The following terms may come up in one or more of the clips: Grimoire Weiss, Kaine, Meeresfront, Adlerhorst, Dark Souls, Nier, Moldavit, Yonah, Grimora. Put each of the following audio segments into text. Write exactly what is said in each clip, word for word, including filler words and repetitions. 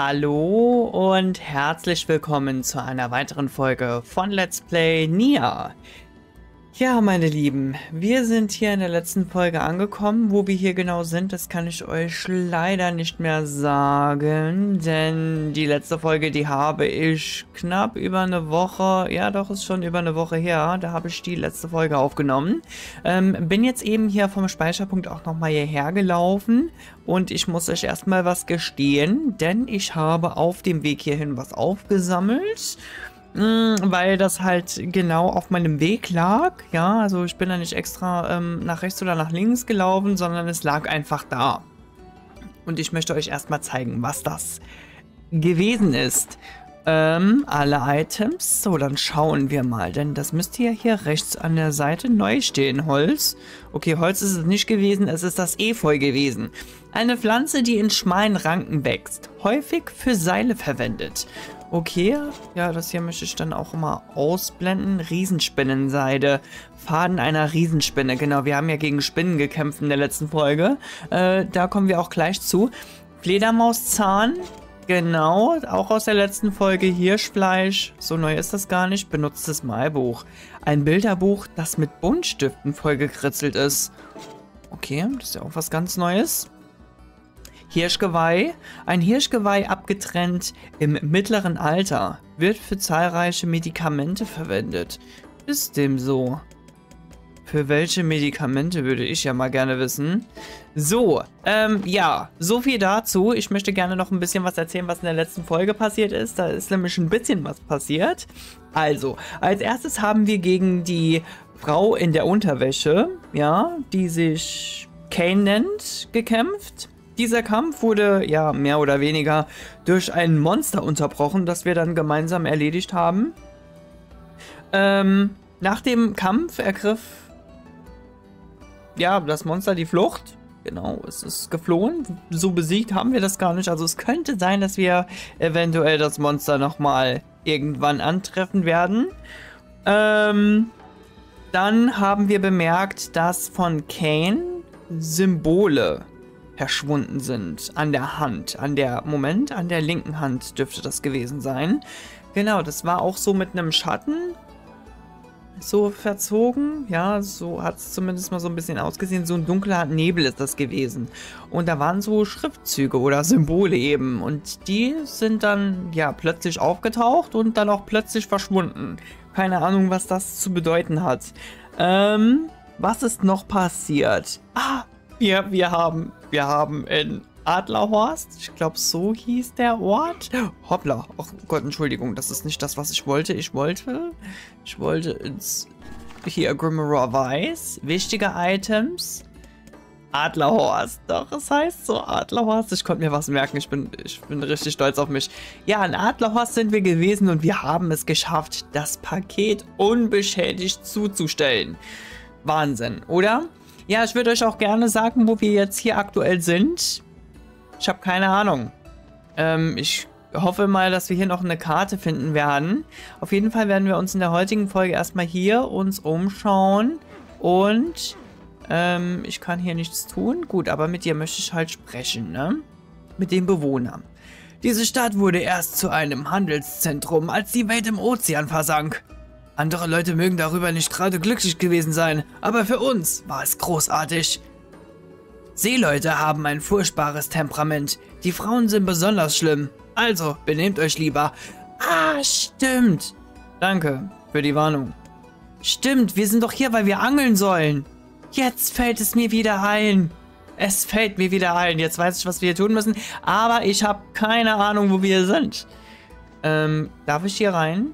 Hallo und herzlich willkommen zu einer weiteren Folge von Let's Play Nier. Ja, meine Lieben, wir sind hier in der letzten Folge angekommen. Wo wir hier genau sind, das kann ich euch leider nicht mehr sagen, denn die letzte Folge, die habe ich knapp über eine Woche, ja doch, ist schon über eine Woche her, da habe ich die letzte Folge aufgenommen. Ähm, bin jetzt eben hier vom Speicherpunkt auch nochmal hierher gelaufen und ich muss euch erstmal was gestehen, denn ich habe auf dem Weg hierhin was aufgesammelt. Weil das halt genau auf meinem Weg lag, ja, also ich bin da nicht extra ähm, nach rechts oder nach links gelaufen, sondern es lag einfach da. Und ich möchte euch erstmal zeigen, was das gewesen ist. Ähm, alle Items, so, dann schauen wir mal, denn das müsste ja hier rechts an der Seite neu stehen, Holz. Okay, Holz ist es nicht gewesen, es ist das Efeu gewesen. Eine Pflanze, die in schmalen Ranken wächst, häufig für Seile verwendet. Okay, ja, das hier möchte ich dann auch immer ausblenden. Riesenspinnenseide. Faden einer Riesenspinne. Genau, wir haben ja gegen Spinnen gekämpft in der letzten Folge. Äh, da kommen wir auch gleich zu. Fledermauszahn. Genau, auch aus der letzten Folge. Hirschfleisch. So neu ist das gar nicht. Benutztes Malbuch. Ein Bilderbuch, das mit Buntstiften vollgekritzelt ist. Okay, das ist ja auch was ganz Neues. Hirschgeweih. Ein Hirschgeweih abgetrennt im mittleren Alter. Wird für zahlreiche Medikamente verwendet. Ist dem so? Für welche Medikamente würde ich ja mal gerne wissen. So, ähm, ja, so viel dazu. Ich möchte gerne noch ein bisschen was erzählen, was in der letzten Folge passiert ist. Da ist nämlich ein bisschen was passiert. Also, als erstes haben wir gegen die Frau in der Unterwäsche, ja, die sich Kaine nennt, gekämpft. Dieser Kampf wurde, ja, mehr oder weniger durch ein Monster unterbrochen, das wir dann gemeinsam erledigt haben. Ähm, nach dem Kampf ergriff, ja, das Monster die Flucht. Genau, es ist geflohen. So besiegt haben wir das gar nicht. Also es könnte sein, dass wir eventuell das Monster nochmal irgendwann antreffen werden. Ähm, dann haben wir bemerkt, dass von Kaine Symbole verschwunden sind. An der Hand, an der, Moment, an der linken Hand dürfte das gewesen sein. Genau, das war auch so mit einem Schatten so verzogen. Ja, so hat es zumindest mal so ein bisschen ausgesehen. So ein dunkler Nebel ist das gewesen. Und da waren so Schriftzüge oder Symbole eben. Und die sind dann, ja, plötzlich aufgetaucht und dann auch plötzlich verschwunden. Keine Ahnung, was das zu bedeuten hat. Ähm, was ist noch passiert? Ah, wir, wir haben... Wir haben in Adlerhorst, ich glaube so hieß der Ort. Hoppla, oh Gott, Entschuldigung, das ist nicht das, was ich wollte. Ich wollte, ich wollte ins, hier Grimoire Weiss, wichtige Items, Adlerhorst. Doch, es heißt so Adlerhorst, ich konnte mir was merken, ich bin, ich bin richtig stolz auf mich. Ja, in Adlerhorst sind wir gewesen und wir haben es geschafft, das Paket unbeschädigt zuzustellen. Wahnsinn, oder? Ja, ich würde euch auch gerne sagen, wo wir jetzt hier aktuell sind. Ich habe keine Ahnung. Ähm, ich hoffe mal, dass wir hier noch eine Karte finden werden. Auf jeden Fall werden wir uns in der heutigen Folge erstmal hier uns umschauen. Und ähm, ich kann hier nichts tun. Gut, aber mit dir möchte ich halt sprechen, ne? Mit den Bewohnern. Diese Stadt wurde erst zu einem Handelszentrum, als die Welt im Ozean versank. Andere Leute mögen darüber nicht gerade glücklich gewesen sein, aber für uns war es großartig. Seeleute haben ein furchtbares Temperament. Die Frauen sind besonders schlimm. Also, benehmt euch lieber. Ah, stimmt. Danke für die Warnung. Stimmt, wir sind doch hier, weil wir angeln sollen. Jetzt fällt es mir wieder ein. Es fällt mir wieder ein. Jetzt weiß ich, was wir hier tun müssen, aber ich habe keine Ahnung, wo wir sind. Ähm, darf ich hier rein?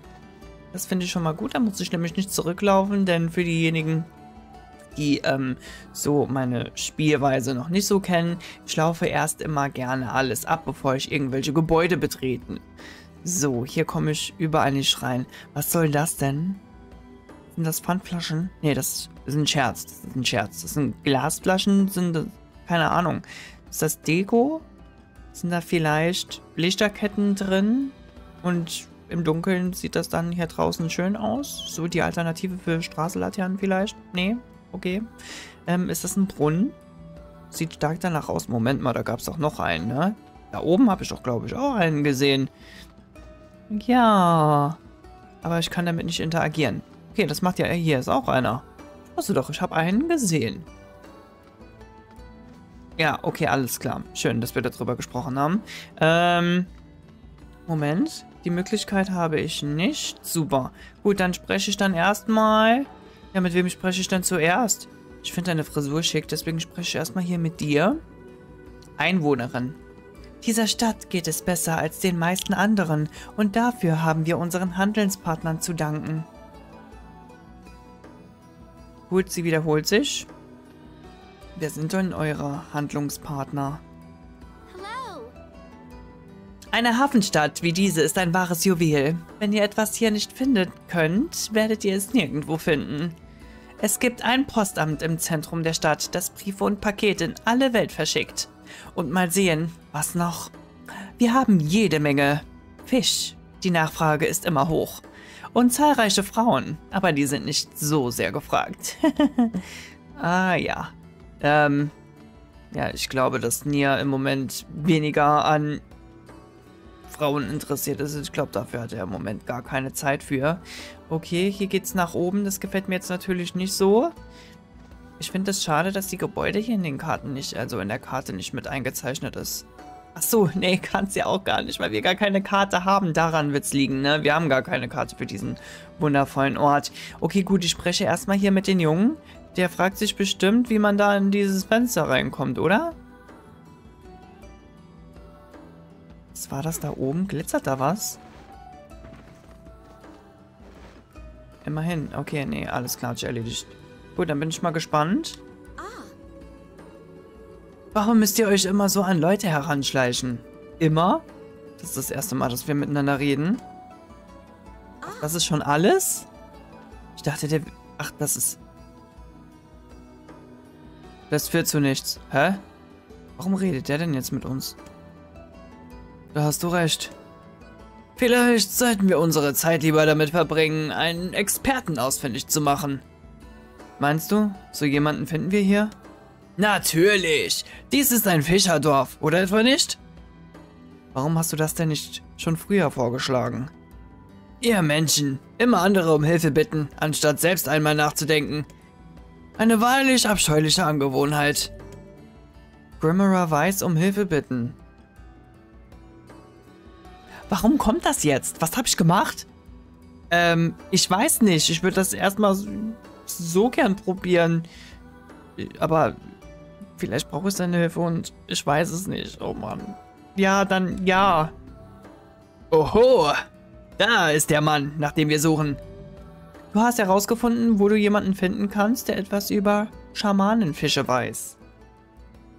Das finde ich schon mal gut, da muss ich nämlich nicht zurücklaufen, denn für diejenigen, die ähm, so meine Spielweise noch nicht so kennen, ich laufe erst immer gerne alles ab, bevor ich irgendwelche Gebäude betreten. So, hier komme ich überall nicht rein. Was soll das denn? Sind das Pfandflaschen? Ne, das ist ein Scherz, das ist ein Scherz. Das sind Glasflaschen, sind das, keine Ahnung. Ist das Deko? Sind da vielleicht Lichterketten drin? Und... Im Dunkeln sieht das dann hier draußen schön aus. So die Alternative für Straßenlaternen vielleicht. Nee, okay. Ähm, ist das ein Brunnen? Sieht stark danach aus. Moment mal, da gab es doch noch einen, ne? Da oben habe ich doch, glaube ich, auch einen gesehen. Ja. Aber ich kann damit nicht interagieren. Okay, das macht ja... Hier ist auch einer. Weißt du doch, ich habe einen gesehen. Ja, okay, alles klar. Schön, dass wir darüber gesprochen haben. Ähm... Moment, die Möglichkeit habe ich nicht. Super. Gut, dann spreche ich dann erstmal... Ja, mit wem spreche ich denn zuerst? Ich finde deine Frisur schick, deswegen spreche ich erstmal hier mit dir. Einwohnerin. Dieser Stadt geht es besser als den meisten anderen und dafür haben wir unseren Handelspartnern zu danken. Gut, sie wiederholt sich. Wer sind denn eure Handlungspartner? Eine Hafenstadt wie diese ist ein wahres Juwel. Wenn ihr etwas hier nicht finden könnt, werdet ihr es nirgendwo finden. Es gibt ein Postamt im Zentrum der Stadt, das Briefe und Pakete in alle Welt verschickt. Und mal sehen, was noch? Wir haben jede Menge Fisch. Die Nachfrage ist immer hoch. Und zahlreiche Frauen, aber die sind nicht so sehr gefragt. Ah ja. Ähm, ja, ich glaube, dass Nier im Moment weniger an... Frauen interessiert ist. Ich glaube, dafür hat er im Moment gar keine Zeit für. Okay, hier geht's nach oben. Das gefällt mir jetzt natürlich nicht so. Ich finde es das schade, dass die Gebäude hier in den Karten nicht, also in der Karte nicht mit eingezeichnet ist. Ach so, nee, kann's ja auch gar nicht, weil wir gar keine Karte haben. Daran wird's liegen, ne? Wir haben gar keine Karte für diesen wundervollen Ort. Okay, gut, ich spreche erstmal hier mit den Jungen. Der fragt sich bestimmt, wie man da in dieses Fenster reinkommt, oder? Was war das da oben? Glitzert da was? Immerhin. Okay, nee, alles klar, ich erledigt. Gut, dann bin ich mal gespannt. Warum müsst ihr euch immer so an Leute heranschleichen? Immer? Das ist das erste Mal, dass wir miteinander reden. Das ist schon alles? Ich dachte, der... Ach, das ist... Das führt zu nichts. Hä? Warum redet der denn jetzt mit uns? Da hast du recht. Vielleicht sollten wir unsere Zeit lieber damit verbringen, einen Experten ausfindig zu machen. Meinst du, so jemanden finden wir hier? Natürlich! Dies ist ein Fischerdorf, oder etwa nicht? Warum hast du das denn nicht schon früher vorgeschlagen? Ihr Menschen, immer andere um Hilfe bitten, anstatt selbst einmal nachzudenken. Eine wahrlich abscheuliche Angewohnheit. Grimora Weiss um Hilfe bitten. Warum kommt das jetzt? Was habe ich gemacht? Ähm, ich weiß nicht. Ich würde das erstmal so gern probieren. Aber vielleicht brauche ich seine Hilfe und ich weiß es nicht. Oh Mann. Ja, dann ja. Oho. Da ist der Mann, nach dem wir suchen. Du hast herausgefunden, wo du jemanden finden kannst, der etwas über Schamanenfische weiß.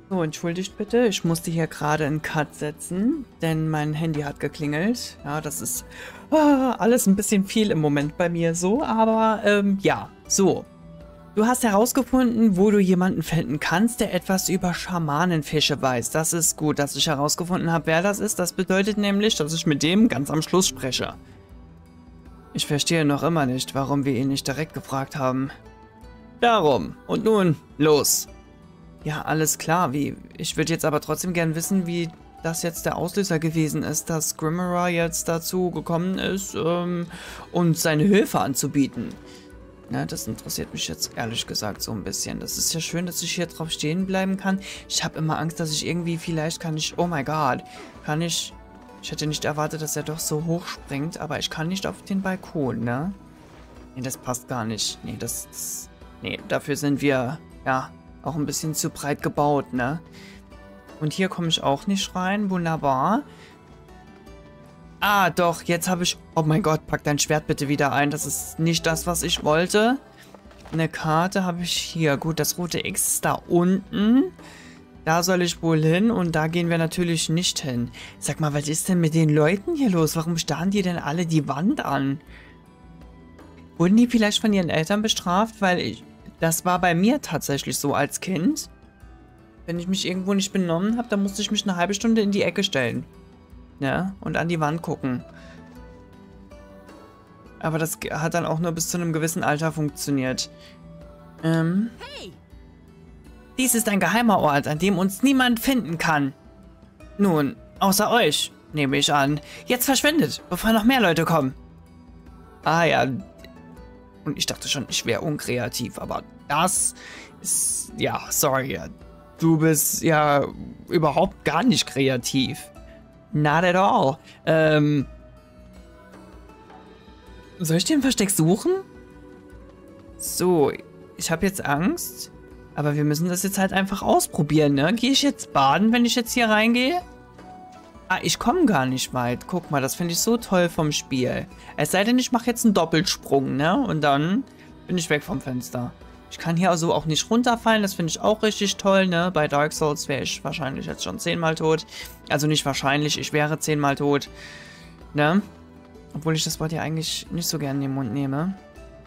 So, entschuldigt bitte, ich musste hier gerade einen Cut setzen, denn mein Handy hat geklingelt. Ja, das ist ah, alles ein bisschen viel im Moment bei mir so, aber ähm, ja, so. Du hast herausgefunden, wo du jemanden finden kannst, der etwas über Schamanenfische weiß. Das ist gut, dass ich herausgefunden habe, wer das ist. Das bedeutet nämlich, dass ich mit dem ganz am Schluss spreche. Ich verstehe noch immer nicht, warum wir ihn nicht direkt gefragt haben. Darum. Und nun, los. Ja, alles klar. Wie, ich würde jetzt aber trotzdem gern wissen, wie das jetzt der Auslöser gewesen ist, dass Grimora jetzt dazu gekommen ist, ähm, uns seine Hilfe anzubieten. Na, das interessiert mich jetzt ehrlich gesagt so ein bisschen. Das ist ja schön, dass ich hier drauf stehen bleiben kann. Ich habe immer Angst, dass ich irgendwie vielleicht kann ich... Oh mein Gott. Kann ich... Ich hätte nicht erwartet, dass er doch so hoch springt, aber ich kann nicht auf den Balkon, ne? Nee, das passt gar nicht. Nee, das... das nee, dafür sind wir... Ja... Auch ein bisschen zu breit gebaut, ne? Und hier komme ich auch nicht rein. Wunderbar. Ah, doch. Jetzt habe ich... Oh mein Gott, pack dein Schwert bitte wieder ein. Das ist nicht das, was ich wollte. Eine Karte habe ich hier. Gut, das rote X ist da unten. Da soll ich wohl hin. Und da gehen wir natürlich nicht hin. Sag mal, was ist denn mit den Leuten hier los? Warum starren die denn alle die Wand an? Wurden die vielleicht von ihren Eltern bestraft? Weil ich... Das war bei mir tatsächlich so als Kind. Wenn ich mich irgendwo nicht benommen habe, dann musste ich mich eine halbe Stunde in die Ecke stellen. Ja, und an die Wand gucken. Aber das hat dann auch nur bis zu einem gewissen Alter funktioniert. Ähm. Hey. Dies ist ein geheimer Ort, an dem uns niemand finden kann. Nun, Außer euch, nehme ich an. Jetzt verschwindet, bevor noch mehr Leute kommen. Ah ja. Und ich dachte schon, ich wäre unkreativ, aber das ist... Ja, sorry. Du bist ja überhaupt gar nicht kreativ. Not at all. Ähm... Soll ich den Versteck suchen? So, ich habe jetzt Angst. Aber wir müssen das jetzt halt einfach ausprobieren, ne? Gehe ich jetzt baden, wenn ich jetzt hier reingehe? Ah, ich komme gar nicht weit. Guck mal, das finde ich so toll vom Spiel. Es sei denn, ich mache jetzt einen Doppelsprung, ne? Und dann bin ich weg vom Fenster. Ich kann hier also auch nicht runterfallen. Das finde ich auch richtig toll, ne? Bei Dark Souls wäre ich wahrscheinlich jetzt schon zehnmal tot. Also nicht wahrscheinlich, ich wäre zehnmal tot. Ne? Obwohl ich das Wort ja eigentlich nicht so gerne in den Mund nehme.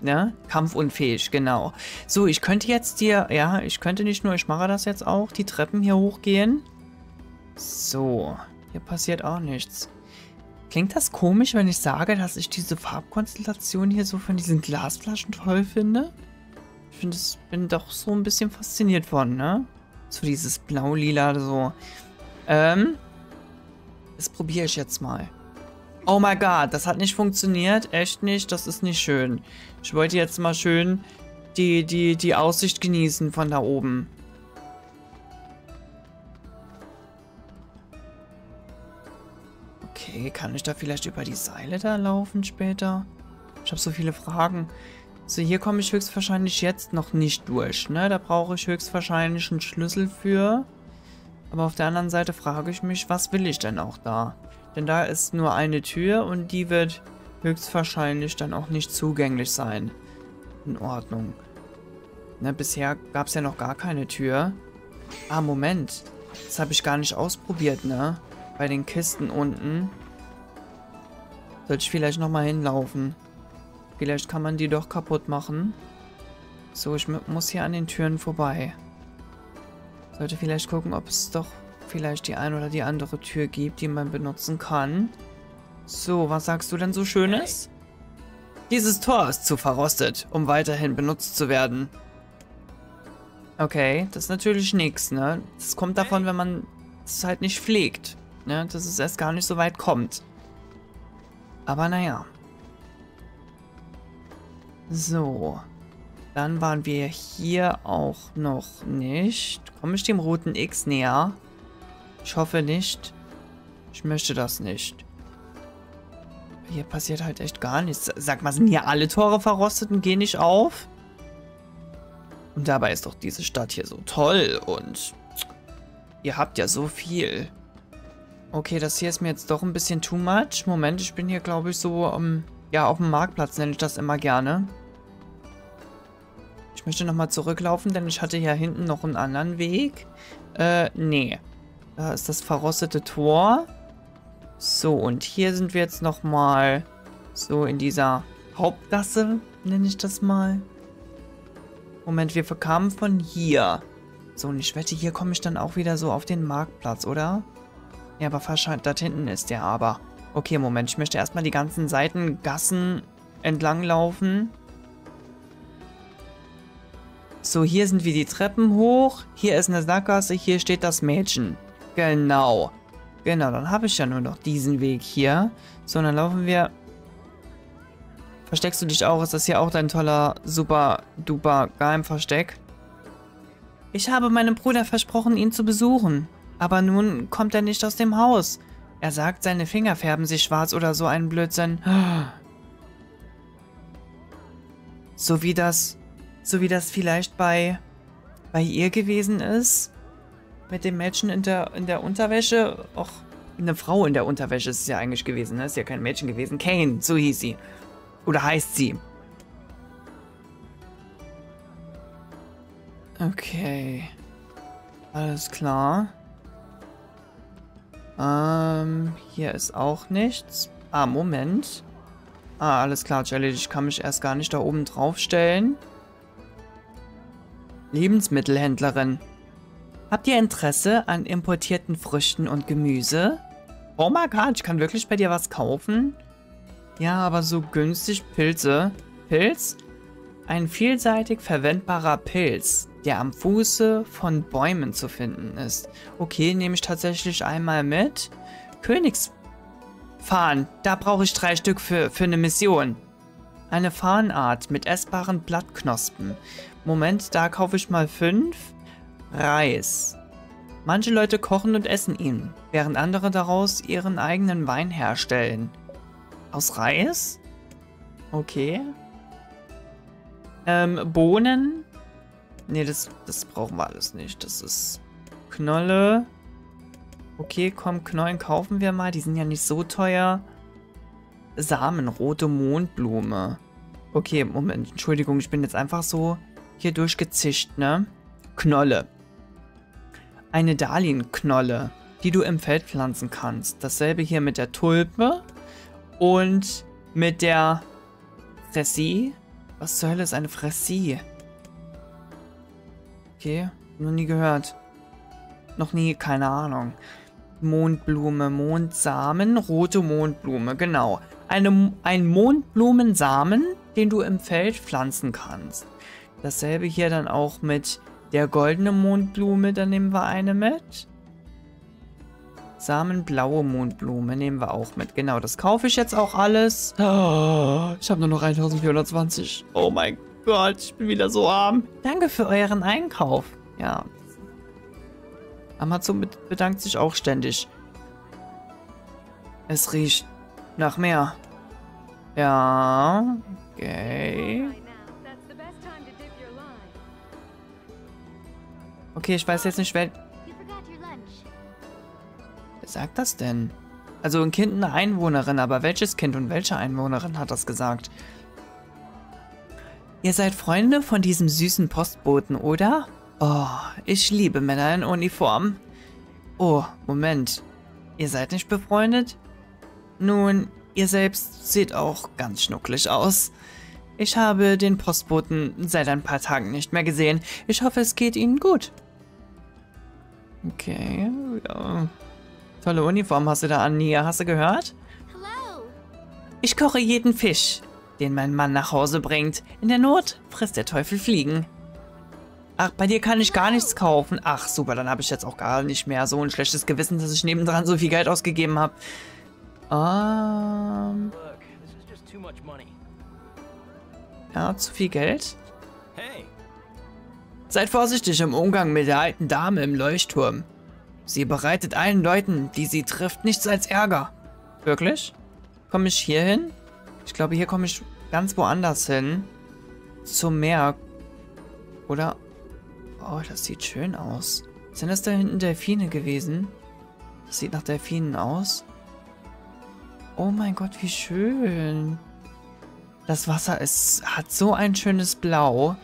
Ne? Kampfunfähig, genau. So, ich könnte jetzt hier... Ja, ich könnte nicht nur, ich mache das jetzt auch. Die Treppen hier hochgehen. So... Hier passiert auch nichts. Klingt das komisch, wenn ich sage, dass ich diese Farbkonstellation hier so von diesen Glasflaschen toll finde? Ich finde, ich bin doch so ein bisschen fasziniert von, ne? So dieses Blau-Lila so. Ähm. Das probiere ich jetzt mal. Oh my God, das hat nicht funktioniert. Echt nicht, das ist nicht schön. Ich wollte jetzt mal schön die, die, die Aussicht genießen von da oben. Okay, kann ich da vielleicht über die Seile da laufen später? Ich habe so viele Fragen. So, hier komme ich höchstwahrscheinlich jetzt noch nicht durch, ne? Da brauche ich höchstwahrscheinlich einen Schlüssel für. Aber auf der anderen Seite frage ich mich, was will ich denn auch da? Denn da ist nur eine Tür und die wird höchstwahrscheinlich dann auch nicht zugänglich sein. In Ordnung. Ne, bisher gab es ja noch gar keine Tür. Ah, Moment. Das habe ich gar nicht ausprobiert, ne? Bei den Kisten unten. Sollte ich vielleicht nochmal hinlaufen. Vielleicht kann man die doch kaputt machen. So, ich muss hier an den Türen vorbei. Sollte vielleicht gucken, ob es doch vielleicht die eine oder die andere Tür gibt, die man benutzen kann. So, was sagst du denn so Schönes? Dieses Tor ist zu verrostet, um weiterhin benutzt zu werden. Okay, das ist natürlich nichts, ne? Das kommt davon, wenn man es halt nicht pflegt. Ne, dass es erst gar nicht so weit kommt. Aber naja. So. Dann waren wir hier auch noch nicht. Komme ich dem roten X näher? Ich hoffe nicht. Ich möchte das nicht. Hier passiert halt echt gar nichts. Sag mal, sind hier alle Tore verrostet und gehen nicht auf? Und dabei ist doch diese Stadt hier so toll und ihr habt ja so viel. Okay, das hier ist mir jetzt doch ein bisschen too much. Moment, ich bin hier, glaube ich, so, um, ja, auf dem Marktplatz nenne ich das immer gerne. Ich möchte nochmal zurücklaufen, denn ich hatte hier hinten noch einen anderen Weg. Äh, nee. Da ist das verrostete Tor. So, und hier sind wir jetzt nochmal so in dieser Hauptgasse, nenne ich das mal. Moment, wir kamen von hier. So, und ich wette, hier komme ich dann auch wieder so auf den Marktplatz, oder? Ja, aber wahrscheinlich, da hinten ist der aber. Okay, Moment, ich möchte erstmal die ganzen Seitengassen entlang laufen. So, hier sind wir die Treppen hoch. Hier ist eine Sackgasse, hier steht das Mädchen. Genau. Genau, dann habe ich ja nur noch diesen Weg hier. So, dann laufen wir... Versteckst du dich auch? Ist das hier auch dein toller, super, duper Geheimversteck? Ich habe meinem Bruder versprochen, ihn zu besuchen. Aber nun kommt er nicht aus dem Haus. Er sagt, seine Finger färben sich schwarz oder so einen Blödsinn. So wie das, so wie das vielleicht bei, bei ihr gewesen ist. Mit dem Mädchen in der, in der Unterwäsche. Och, eine Frau in der Unterwäsche ist es ja eigentlich gewesen, ne? Ist ja kein Mädchen gewesen. Kaine, so hieß sie. Oder heißt sie. Okay. Alles klar. Ähm, hier ist auch nichts. Ah, Moment. Ah, alles klar, Jelly, ich kann mich erst gar nicht da oben drauf stellen. Lebensmittelhändlerin. Habt ihr Interesse an importierten Früchten und Gemüse? Oh my God, ich kann wirklich bei dir was kaufen? Ja, aber so günstig Pilze. Pilz? Ein vielseitig verwendbarer Pilz, der am Fuße von Bäumen zu finden ist. Okay, nehme ich tatsächlich einmal mit. Königsfarn, da brauche ich drei Stück für, für eine Mission. Eine Farnart mit essbaren Blattknospen. Moment, da kaufe ich mal fünf. Reis. Manche Leute kochen und essen ihn, während andere daraus ihren eigenen Wein herstellen. Aus Reis? Okay. Ähm, Bohnen? Ne, das, das brauchen wir alles nicht. Das ist Knolle. Okay, komm, Knollen kaufen wir mal. Die sind ja nicht so teuer. Samen, rote Mondblume. Okay, Moment, Entschuldigung, ich bin jetzt einfach so hier durchgezischt, ne? Knolle. Eine Dahlienknolle, die du im Feld pflanzen kannst. Dasselbe hier mit der Tulpe und mit der Fressie. Was zur Hölle ist eine Fressie? Okay, noch nie gehört. Noch nie, keine Ahnung. Mondblume, Mondsamen, rote Mondblume, genau. Eine, ein Mondblumensamen, den du im Feld pflanzen kannst. Dasselbe hier dann auch mit der goldenen Mondblume, dann nehmen wir eine mit. Samen, blaue Mondblume nehmen wir auch mit. Genau, das kaufe ich jetzt auch alles. Oh, ich habe nur noch eintausendvierhundertzwanzig. Oh mein Gott, ich bin wieder so arm. Danke für euren Einkauf. Ja. Amazon bedankt sich auch ständig. Es riecht nach mehr. Ja, okay. Okay, ich weiß jetzt nicht, wer... Wer sagt das denn? Also ein Kind, eine Einwohnerin, aber welches Kind und welche Einwohnerin hat das gesagt? Ihr seid Freunde von diesem süßen Postboten, oder? Oh, ich liebe Männer in Uniform. Oh, Moment. Ihr seid nicht befreundet? Nun, ihr selbst seht auch ganz schnucklig aus. Ich habe den Postboten seit ein paar Tagen nicht mehr gesehen. Ich hoffe, es geht Ihnen gut. Okay, ja. Tolle Uniform hast du da an, Nier. Hast du gehört? Hello. Ich koche jeden Fisch, den mein Mann nach Hause bringt. In der Not frisst der Teufel Fliegen. Ach, bei dir kann ich gar nichts kaufen. Ach, super, dann habe ich jetzt auch gar nicht mehr so ein schlechtes Gewissen, dass ich nebendran so viel Geld ausgegeben habe. Ähm... Um, ja, zu viel Geld. Hey. Seid vorsichtig im Umgang mit der alten Dame im Leuchtturm. Sie bereitet allen Leuten, die sie trifft, nichts als Ärger. Wirklich? Komme ich hier hin? Ich glaube, hier komme ich ganz woanders hin. Zum Meer. Oder... Oh, das sieht schön aus. Sind das da hinten Delfine gewesen? Das sieht nach Delfinen aus. Oh mein Gott, wie schön. Das Wasser ist, hat so ein schönes Blau.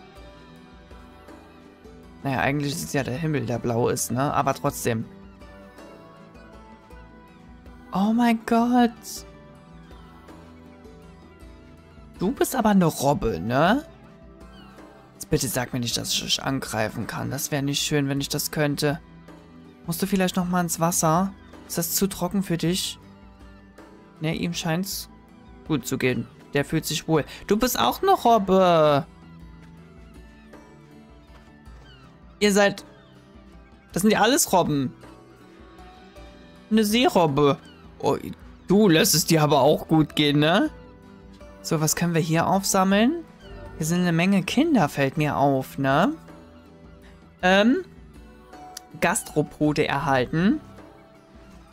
Naja, eigentlich ist es ja der Himmel, der blau ist, ne? Aber trotzdem. Oh mein Gott. Du bist aber eine Robbe, ne? Jetzt bitte sag mir nicht, dass ich euch angreifen kann. Das wäre nicht schön, wenn ich das könnte. Musst du vielleicht nochmal ins Wasser? Ist das zu trocken für dich? Ne, ihm scheint's gut zu gehen. Der fühlt sich wohl. Du bist auch eine Robbe. Ihr seid... Das sind ja alles Robben. Eine Seerobbe. Oh, du lässt es dir aber auch gut gehen, ne? So, was können wir hier aufsammeln? Hier sind eine Menge Kinder, fällt mir auf, ne? Ähm. Gastropode erhalten.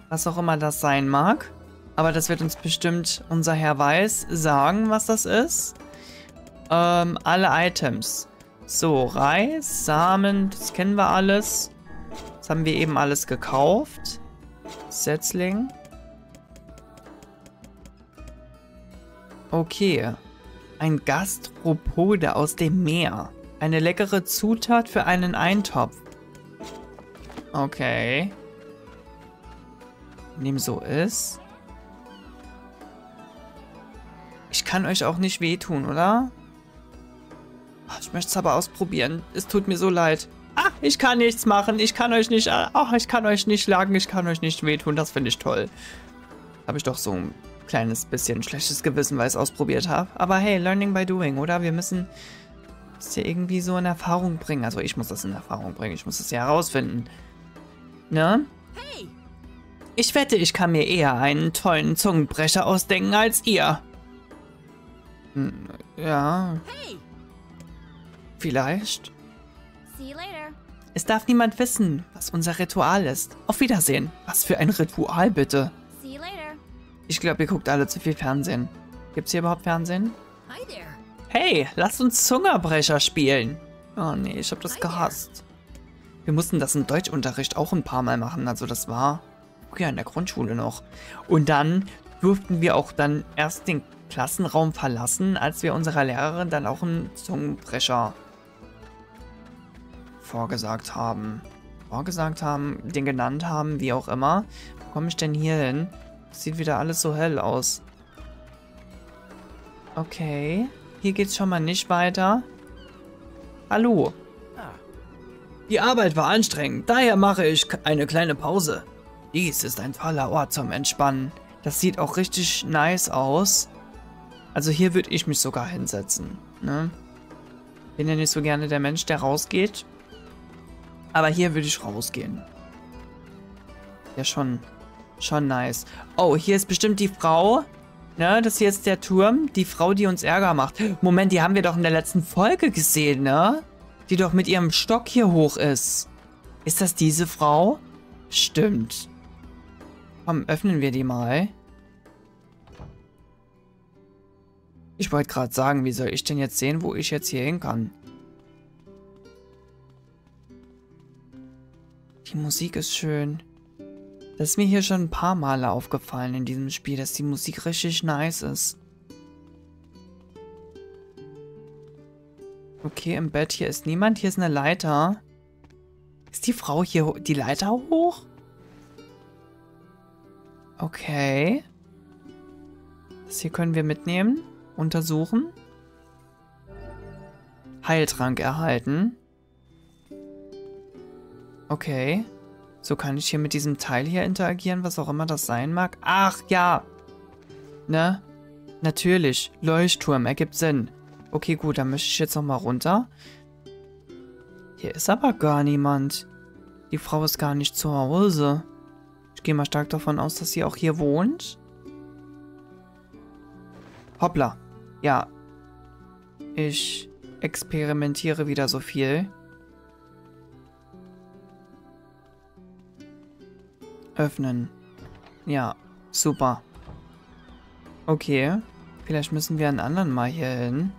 Was auch immer das sein mag. Aber das wird uns bestimmt unser Herr Weiß sagen, was das ist. Ähm, alle Items. So, Reis, Samen, das kennen wir alles. Das haben wir eben alles gekauft. Setzling. Okay. Ein Gastropode aus dem Meer. Eine leckere Zutat für einen Eintopf. Okay. Nehm so ist. Ich kann euch auch nicht wehtun, oder? Ich möchte es aber ausprobieren. Es tut mir so leid. Ah, ich kann nichts machen. Ich kann euch nicht... Ach, ich kann euch nicht schlagen. Ich kann euch nicht wehtun. Das finde ich toll. Habe ich doch so ein kleines bisschen schlechtes Gewissen, weil ich es ausprobiert habe. Aber hey, learning by doing, oder? Wir müssen es ja irgendwie so in Erfahrung bringen. Also ich muss das in Erfahrung bringen. Ich muss das ja herausfinden. Ne? Hey. Ich wette, ich kann mir eher einen tollen Zungenbrecher ausdenken als ihr. Hm, ja. Hey. Vielleicht. See you later. Es darf niemand wissen, was unser Ritual ist. Auf Wiedersehen. Was für ein Ritual, bitte. See you later. Ich glaube, ihr guckt alle zu viel Fernsehen. Gibt's hier überhaupt Fernsehen? Hi there. Hey, lasst uns Zungenbrecher spielen. Oh nee, ich hab das gehasst. Wir mussten das im Deutschunterricht auch ein paar Mal machen. Also das war ja in der Grundschule noch. Und dann durften wir auch dann erst den Klassenraum verlassen, als wir unserer Lehrerin dann auch einen Zungenbrecher vorgesagt haben. Vorgesagt haben, den genannt haben, wie auch immer. Wo komme ich denn hier hin? Sieht wieder alles so hell aus. Okay. Hier geht's schon mal nicht weiter. Hallo. Die Arbeit war anstrengend, daher mache ich eine kleine Pause. Dies ist ein toller Ort zum Entspannen. Das sieht auch richtig nice aus. Also hier würde ich mich sogar hinsetzen. Ne? Bin ja nicht so gerne der Mensch, der rausgeht. Aber hier würde ich rausgehen. Ja, schon. Schon nice. Oh, hier ist bestimmt die Frau. Ne? Das hier ist der Turm. Die Frau, die uns Ärger macht. Moment, die haben wir doch in der letzten Folge gesehen, ne? Die doch mit ihrem Stock hier hoch ist. Ist das diese Frau? Stimmt. Komm, öffnen wir die mal. Ich wollte gerade sagen, wie soll ich denn jetzt sehen, wo ich jetzt hier hin kann? Die Musik ist schön. Das ist mir hier schon ein paar Male aufgefallen in diesem Spiel, dass die Musik richtig nice ist. Okay, im Bett. Hier ist niemand. Hier ist eine Leiter. Ist die Frau hier die Leiter hoch? Okay. Das hier können wir mitnehmen. Untersuchen. Heiltrank erhalten. Okay. So kann ich hier mit diesem Teil hier interagieren, was auch immer das sein mag. Ach ja. Ne? Natürlich. Leuchtturm ergibt Sinn. Okay, gut, dann möchte ich jetzt nochmal runter. Hier ist aber gar niemand. Die Frau ist gar nicht zu Hause. Ich gehe mal stark davon aus, dass sie auch hier wohnt. Hoppla. Ja. Ich experimentiere wieder so viel. Öffnen. Ja, super. Okay. Vielleicht müssen wir einen anderen mal hier hin.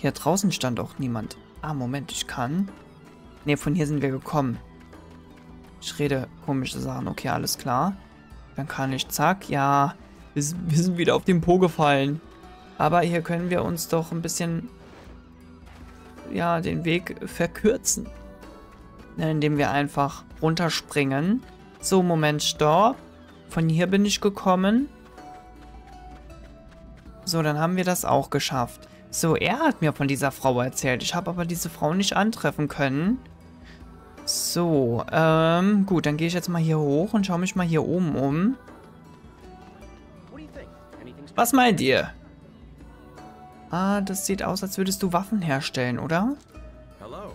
Hier draußen stand auch niemand. Ah, Moment, ich kann. Ne, von hier sind wir gekommen. Ich rede komische Sachen. Okay, alles klar. Dann kann ich, zack, ja... Wir sind wieder auf den Po gefallen. Aber hier können wir uns doch ein bisschen, ja, den Weg verkürzen. Indem wir einfach runterspringen. So, Moment, stopp. Von hier bin ich gekommen. So, dann haben wir das auch geschafft. So, er hat mir von dieser Frau erzählt. Ich habe aber diese Frau nicht antreffen können. So, ähm, gut, dann gehe ich jetzt mal hier hoch und schaue mich mal hier oben um. Was meint ihr? Ah, das sieht aus, als würdest du Waffen herstellen, oder? Hallo.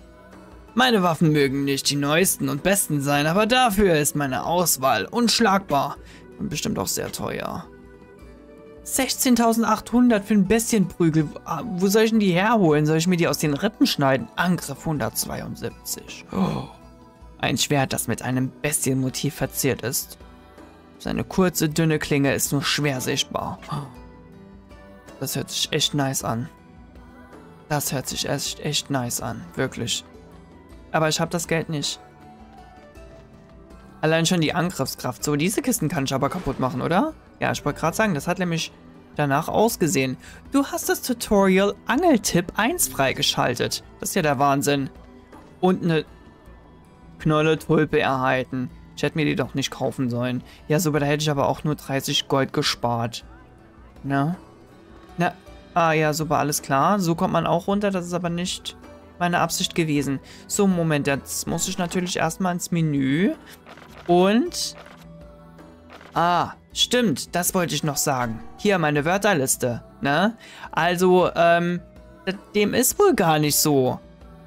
Meine Waffen mögen nicht die neuesten und besten sein, aber dafür ist meine Auswahl unschlagbar und bestimmt auch sehr teuer. sechzehntausendachthundert für ein Bestienprügel. Wo soll ich denn die herholen? Soll ich mir die aus den Rippen schneiden? Angriff hundertzweiundsiebzig. Oh. Ein Schwert, das mit einem Bestienmotiv verziert ist. Seine kurze, dünne Klinge ist nur schwer sichtbar. Das hört sich echt nice an. Das hört sich echt, echt nice an. Wirklich. Aber ich habe das Geld nicht. Allein schon die Angriffskraft. So, diese Kisten kann ich aber kaputt machen, oder? Ja, ich wollte gerade sagen, das hat nämlich danach ausgesehen. Du hast das Tutorial Angeltipp eins freigeschaltet. Das ist ja der Wahnsinn. Und eine Knolle-Tulpe erhalten. Ich hätte mir die doch nicht kaufen sollen. Ja, so, da hätte ich aber auch nur dreißig Gold gespart. Na? Na? Ah ja, super, alles klar. So kommt man auch runter. Das ist aber nicht meine Absicht gewesen. So, Moment, jetzt muss ich natürlich erstmal ins Menü. Und... Ah, stimmt. Das wollte ich noch sagen. Hier, meine Wörterliste. Ne? Also, ähm... Dem ist wohl gar nicht so,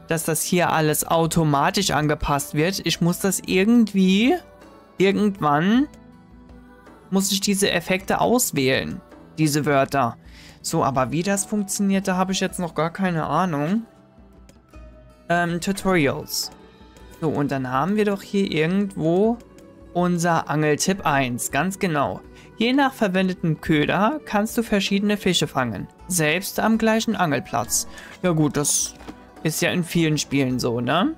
dass das hier alles automatisch angepasst wird. Ich muss das irgendwie, irgendwann, muss ich diese Effekte auswählen, diese Wörter. So, aber wie das funktioniert, da habe ich jetzt noch gar keine Ahnung. Ähm, Tutorials. So, und dann haben wir doch hier irgendwo unser Angeltipp eins, ganz genau. Je nach verwendetem Köder kannst du verschiedene Fische fangen, selbst am gleichen Angelplatz. Ja gut, das ist ja in vielen Spielen so, ne?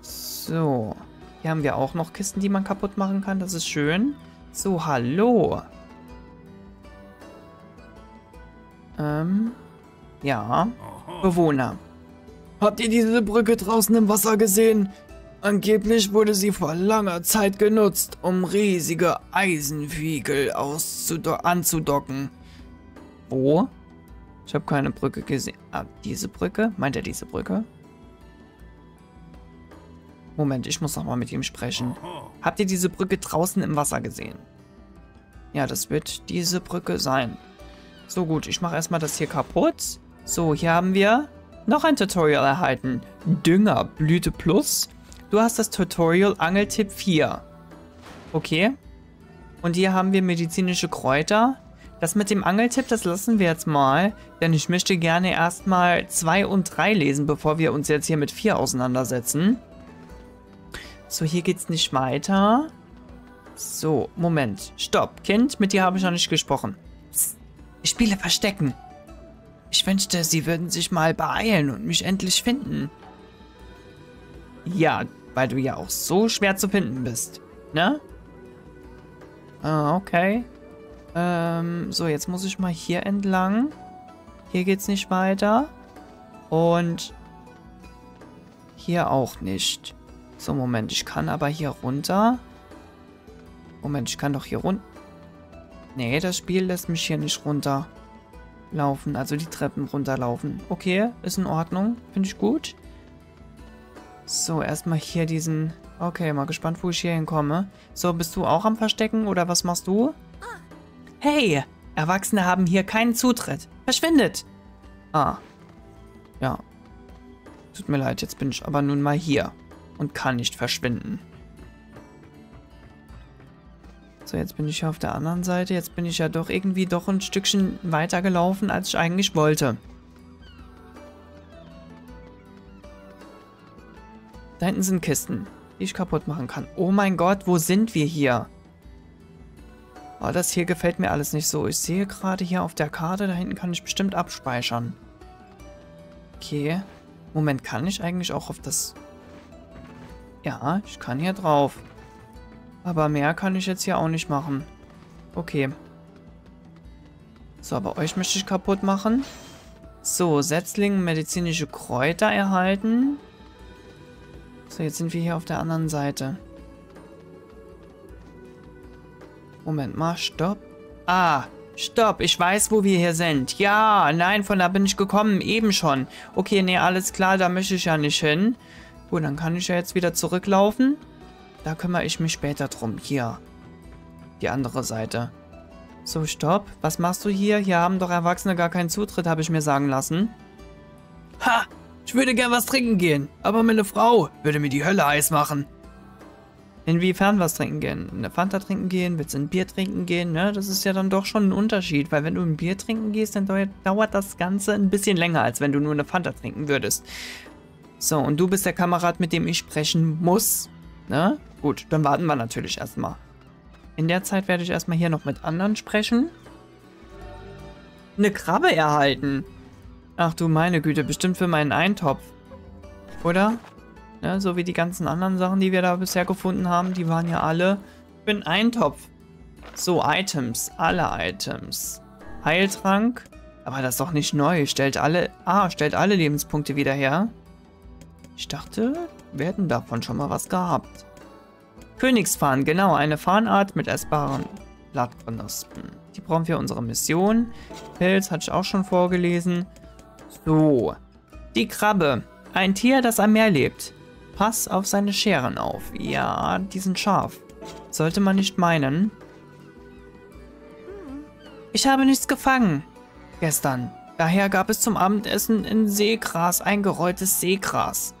So, hier haben wir auch noch Kisten, die man kaputt machen kann, das ist schön. So, hallo. Ähm, ja, Bewohner. Habt ihr diese Brücke draußen im Wasser gesehen? Angeblich wurde sie vor langer Zeit genutzt, um riesige Eisenwiegel anzudocken. Wo? Ich habe keine Brücke gesehen. Ah, diese Brücke? Meint er diese Brücke? Moment, ich muss nochmal mit ihm sprechen. Habt ihr diese Brücke draußen im Wasser gesehen? Ja, das wird diese Brücke sein. So gut, ich mache erstmal das hier kaputt. So, hier haben wir noch ein Tutorial erhalten. Dünger, Blüte Plus. Du hast das Tutorial Angeltipp vier. Okay. Und hier haben wir medizinische Kräuter. Das mit dem Angeltipp, das lassen wir jetzt mal. Denn ich möchte gerne erstmal zwei und drei lesen, bevor wir uns jetzt hier mit vier auseinandersetzen. So, hier geht's nicht weiter. So, Moment. Stopp. Kind, mit dir habe ich noch nicht gesprochen. Ich spiele Verstecken. Ich wünschte, sie würden sich mal beeilen und mich endlich finden. Ja, weil du ja auch so schwer zu finden bist, ne? Ah, okay. Ähm, so, jetzt muss ich mal hier entlang. Hier geht's nicht weiter. Und hier auch nicht. So, Moment, ich kann aber hier runter. Moment, ich kann doch hier runter. Nee, das Spiel lässt mich hier nicht runterlaufen. Also die Treppen runterlaufen. Okay, ist in Ordnung. Finde ich gut. So, erstmal hier diesen... Okay, mal gespannt, wo ich hier hinkomme. So, bist du auch am Verstecken oder was machst du? Hey, Erwachsene haben hier keinen Zutritt. Verschwindet! Ah. Ja. Tut mir leid, jetzt bin ich aber nun mal hier. Und kann nicht verschwinden. So, jetzt bin ich ja auf der anderen Seite. Jetzt bin ich ja doch irgendwie doch ein Stückchen weiter gelaufen, als ich eigentlich wollte. Da hinten sind Kisten, die ich kaputt machen kann. Oh mein Gott, wo sind wir hier? Oh, das hier gefällt mir alles nicht so. Ich sehe gerade hier auf der Karte, da hinten kann ich bestimmt abspeichern. Okay. Moment, kann ich eigentlich auch auf das... Ja, ich kann hier drauf. Aber mehr kann ich jetzt hier auch nicht machen. Okay. So, aber euch möchte ich kaputt machen. So, Setzling, medizinische Kräuter erhalten. So, jetzt sind wir hier auf der anderen Seite. Moment mal, stopp. Ah, stopp, ich weiß, wo wir hier sind. Ja, nein, von da bin ich gekommen, eben schon. Okay, nee, alles klar, da möchte ich ja nicht hin. Gut, dann kann ich ja jetzt wieder zurücklaufen. Da kümmere ich mich später drum. Hier, die andere Seite. So, stopp, was machst du hier? Hier haben doch Erwachsene gar keinen Zutritt, habe ich mir sagen lassen. Ha! Ich würde gern was trinken gehen, aber meine Frau würde mir die Hölle heiß machen. Inwiefern was trinken gehen? Eine Fanta trinken gehen? Willst du ein Bier trinken gehen? Ne? Das ist ja dann doch schon ein Unterschied, weil wenn du ein Bier trinken gehst, dann dauert das Ganze ein bisschen länger, als wenn du nur eine Fanta trinken würdest. So, und du bist der Kamerad, mit dem ich sprechen muss. Ne? Gut, dann warten wir natürlich erstmal. In der Zeit werde ich erstmal hier noch mit anderen sprechen. Eine Krabbe erhalten. Ach du meine Güte, bestimmt für meinen Eintopf. Oder? Ne, so wie die ganzen anderen Sachen, die wir da bisher gefunden haben, die waren ja alle für einen Eintopf. So, Items. Alle Items. Heiltrank. Aber das ist doch nicht neu. Stellt alle... Ah, stellt alle Lebenspunkte wieder her. Ich dachte, wir hätten davon schon mal was gehabt. Königsfarn, genau. Eine Farnart mit essbaren Blattknospen. Die brauchen wir für unsere Mission. Pilz hatte ich auch schon vorgelesen. So, die Krabbe. Ein Tier, das am Meer lebt. Pass auf seine Scheren auf. Ja, die sind scharf. Sollte man nicht meinen. Ich habe nichts gefangen. Gestern. Daher gab es zum Abendessen in Seegras eingerolltes Seegras.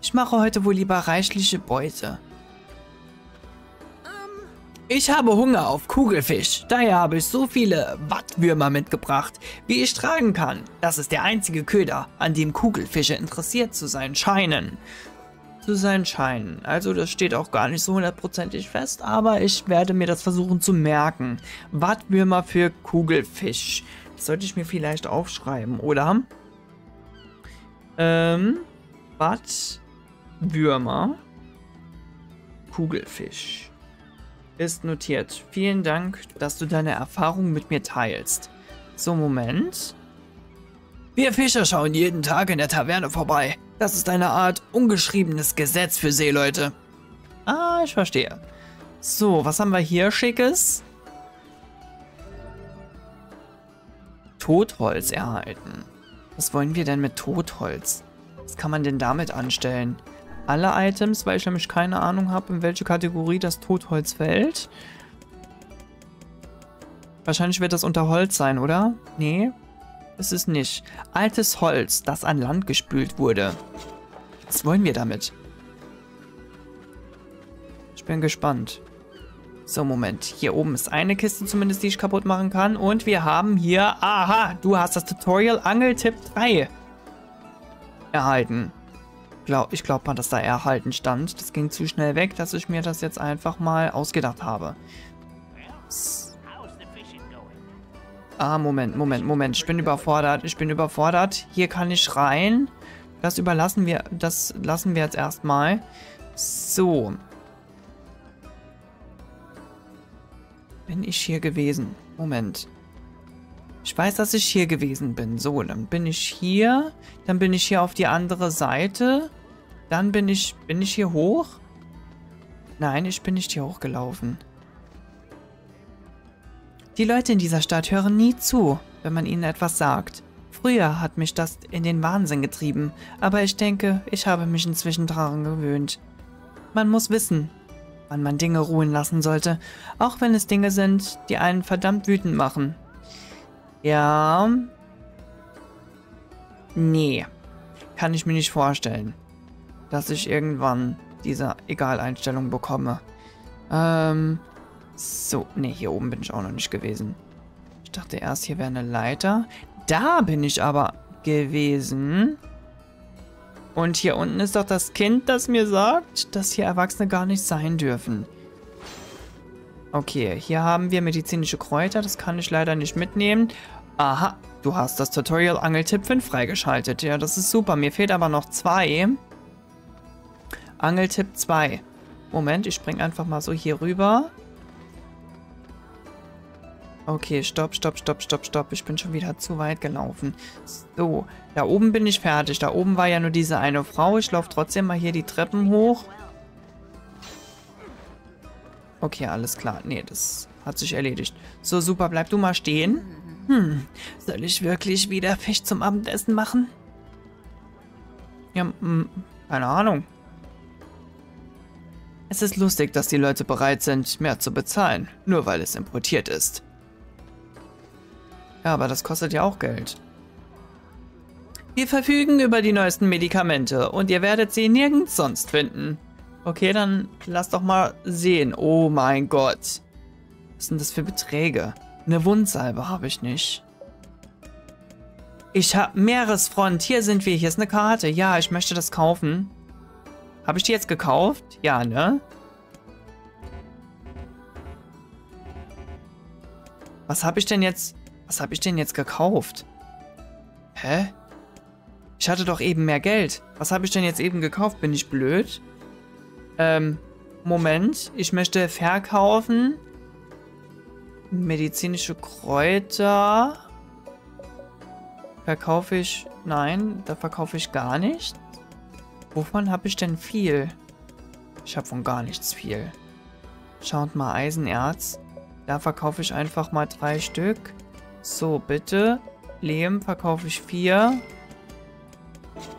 Ich mache heute wohl lieber reichliche Beute. Ich habe Hunger auf Kugelfisch, daher habe ich so viele Wattwürmer mitgebracht, wie ich tragen kann. Das ist der einzige Köder, an dem Kugelfische interessiert zu sein scheinen. Zu sein scheinen. Also das steht auch gar nicht so hundertprozentig fest, aber ich werde mir das versuchen zu merken. Wattwürmer für Kugelfisch. Das sollte ich mir vielleicht aufschreiben, oder? Ähm, Wattwürmer, Kugelfisch. Ist notiert. Vielen Dank, dass du deine Erfahrungen mit mir teilst. So, Moment. Wir Fischer schauen jeden Tag in der Taverne vorbei. Das ist eine Art ungeschriebenes Gesetz für Seeleute. Ah, ich verstehe. So, was haben wir hier Schickes? Totholz erhalten. Was wollen wir denn mit Totholz? Was kann man denn damit anstellen? Alle Items, weil ich nämlich keine Ahnung habe, in welche Kategorie das Totholz fällt. Wahrscheinlich wird das unter Holz sein, oder? Nee, ist es nicht. Altes Holz, das an Land gespült wurde. Was wollen wir damit? Ich bin gespannt. So, Moment. Hier oben ist eine Kiste zumindest, die ich kaputt machen kann. Und wir haben hier... Aha, du hast das Tutorial Angeltipp drei erhalten. Ich glaube mal, dass da erhalten stand. Das ging zu schnell weg, dass ich mir das jetzt einfach mal ausgedacht habe. Ah, Moment, Moment, Moment. Ich bin überfordert, ich bin überfordert. Hier kann ich rein. Das überlassen wir, das lassen wir jetzt erstmal. So. Bin ich hier gewesen? Moment. Ich weiß, dass ich hier gewesen bin. So, dann bin ich hier. Dann bin ich hier auf die andere Seite. Dann bin ich... Bin ich hier hoch? Nein, ich bin nicht hier hochgelaufen. Die Leute in dieser Stadt hören nie zu, wenn man ihnen etwas sagt. Früher hat mich das in den Wahnsinn getrieben. Aber ich denke, ich habe mich inzwischen daran gewöhnt. Man muss wissen, wann man Dinge ruhen lassen sollte. Auch wenn es Dinge sind, die einen verdammt wütend machen. Ja. Nee. Kann ich mir nicht vorstellen, dass ich irgendwann diese Egal-Einstellung bekomme. Ähm. So. Nee, hier oben bin ich auch noch nicht gewesen. Ich dachte erst, hier wäre eine Leiter. Da bin ich aber gewesen. Und hier unten ist doch das Kind, das mir sagt, dass hier Erwachsene gar nicht sein dürfen. Okay, hier haben wir medizinische Kräuter. Das kann ich leider nicht mitnehmen. Aha, du hast das Tutorial Angeltipp fünf freigeschaltet. Ja, das ist super. Mir fehlt aber noch zwei. Angeltipp zwei. Moment, ich springe einfach mal so hier rüber. Okay, stopp, stopp, stopp, stopp, stopp. Ich bin schon wieder zu weit gelaufen. So, da oben bin ich fertig. Da oben war ja nur diese eine Frau. Ich laufe trotzdem mal hier die Treppen hoch. Okay, alles klar. Nee, das hat sich erledigt. So, super, bleib du mal stehen. Hm, soll ich wirklich wieder Fisch zum Abendessen machen? Ja, mh, keine Ahnung. Es ist lustig, dass die Leute bereit sind, mehr zu bezahlen, nur weil es importiert ist. Ja, aber das kostet ja auch Geld. Wir verfügen über die neuesten Medikamente und ihr werdet sie nirgends sonst finden. Okay, dann lass doch mal sehen. Oh mein Gott. Was sind das für Beträge? Eine Wundsalbe habe ich nicht. Ich habe Meeresfront. Hier sind wir. Hier ist eine Karte. Ja, ich möchte das kaufen. Habe ich die jetzt gekauft? Ja, ne? Was habe ich denn jetzt... Was habe ich denn jetzt gekauft? Hä? Ich hatte doch eben mehr Geld. Was habe ich denn jetzt eben gekauft? Bin ich blöd? Ähm, Moment, ich möchte verkaufen. Medizinische Kräuter. Verkaufe ich, nein, da verkaufe ich gar nicht. Wovon habe ich denn viel? Ich habe von gar nichts viel. Schaut mal, Eisenerz. Da verkaufe ich einfach mal drei Stück. So, bitte. Lehm verkaufe ich vier.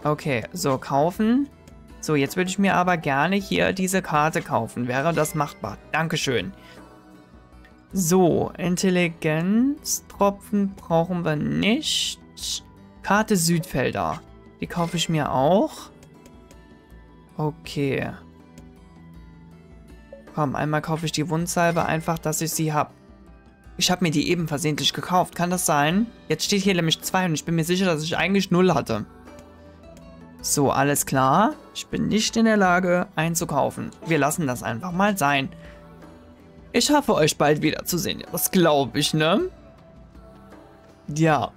Okay, so, kaufen. So, jetzt würde ich mir aber gerne hier diese Karte kaufen. Wäre das machbar? Dankeschön. So, Intelligenztropfen brauchen wir nicht. Karte Südfelder. Die kaufe ich mir auch. Okay. Komm, einmal kaufe ich die Wundsalbe, einfach, dass ich sie habe. Ich habe mir die eben versehentlich gekauft. Kann das sein? Jetzt steht hier nämlich zwei und ich bin mir sicher, dass ich eigentlich null hatte. So, alles klar. Ich bin nicht in der Lage, einzukaufen. Wir lassen das einfach mal sein. Ich hoffe, euch bald wiederzusehen. Das glaube ich, ne? Ja.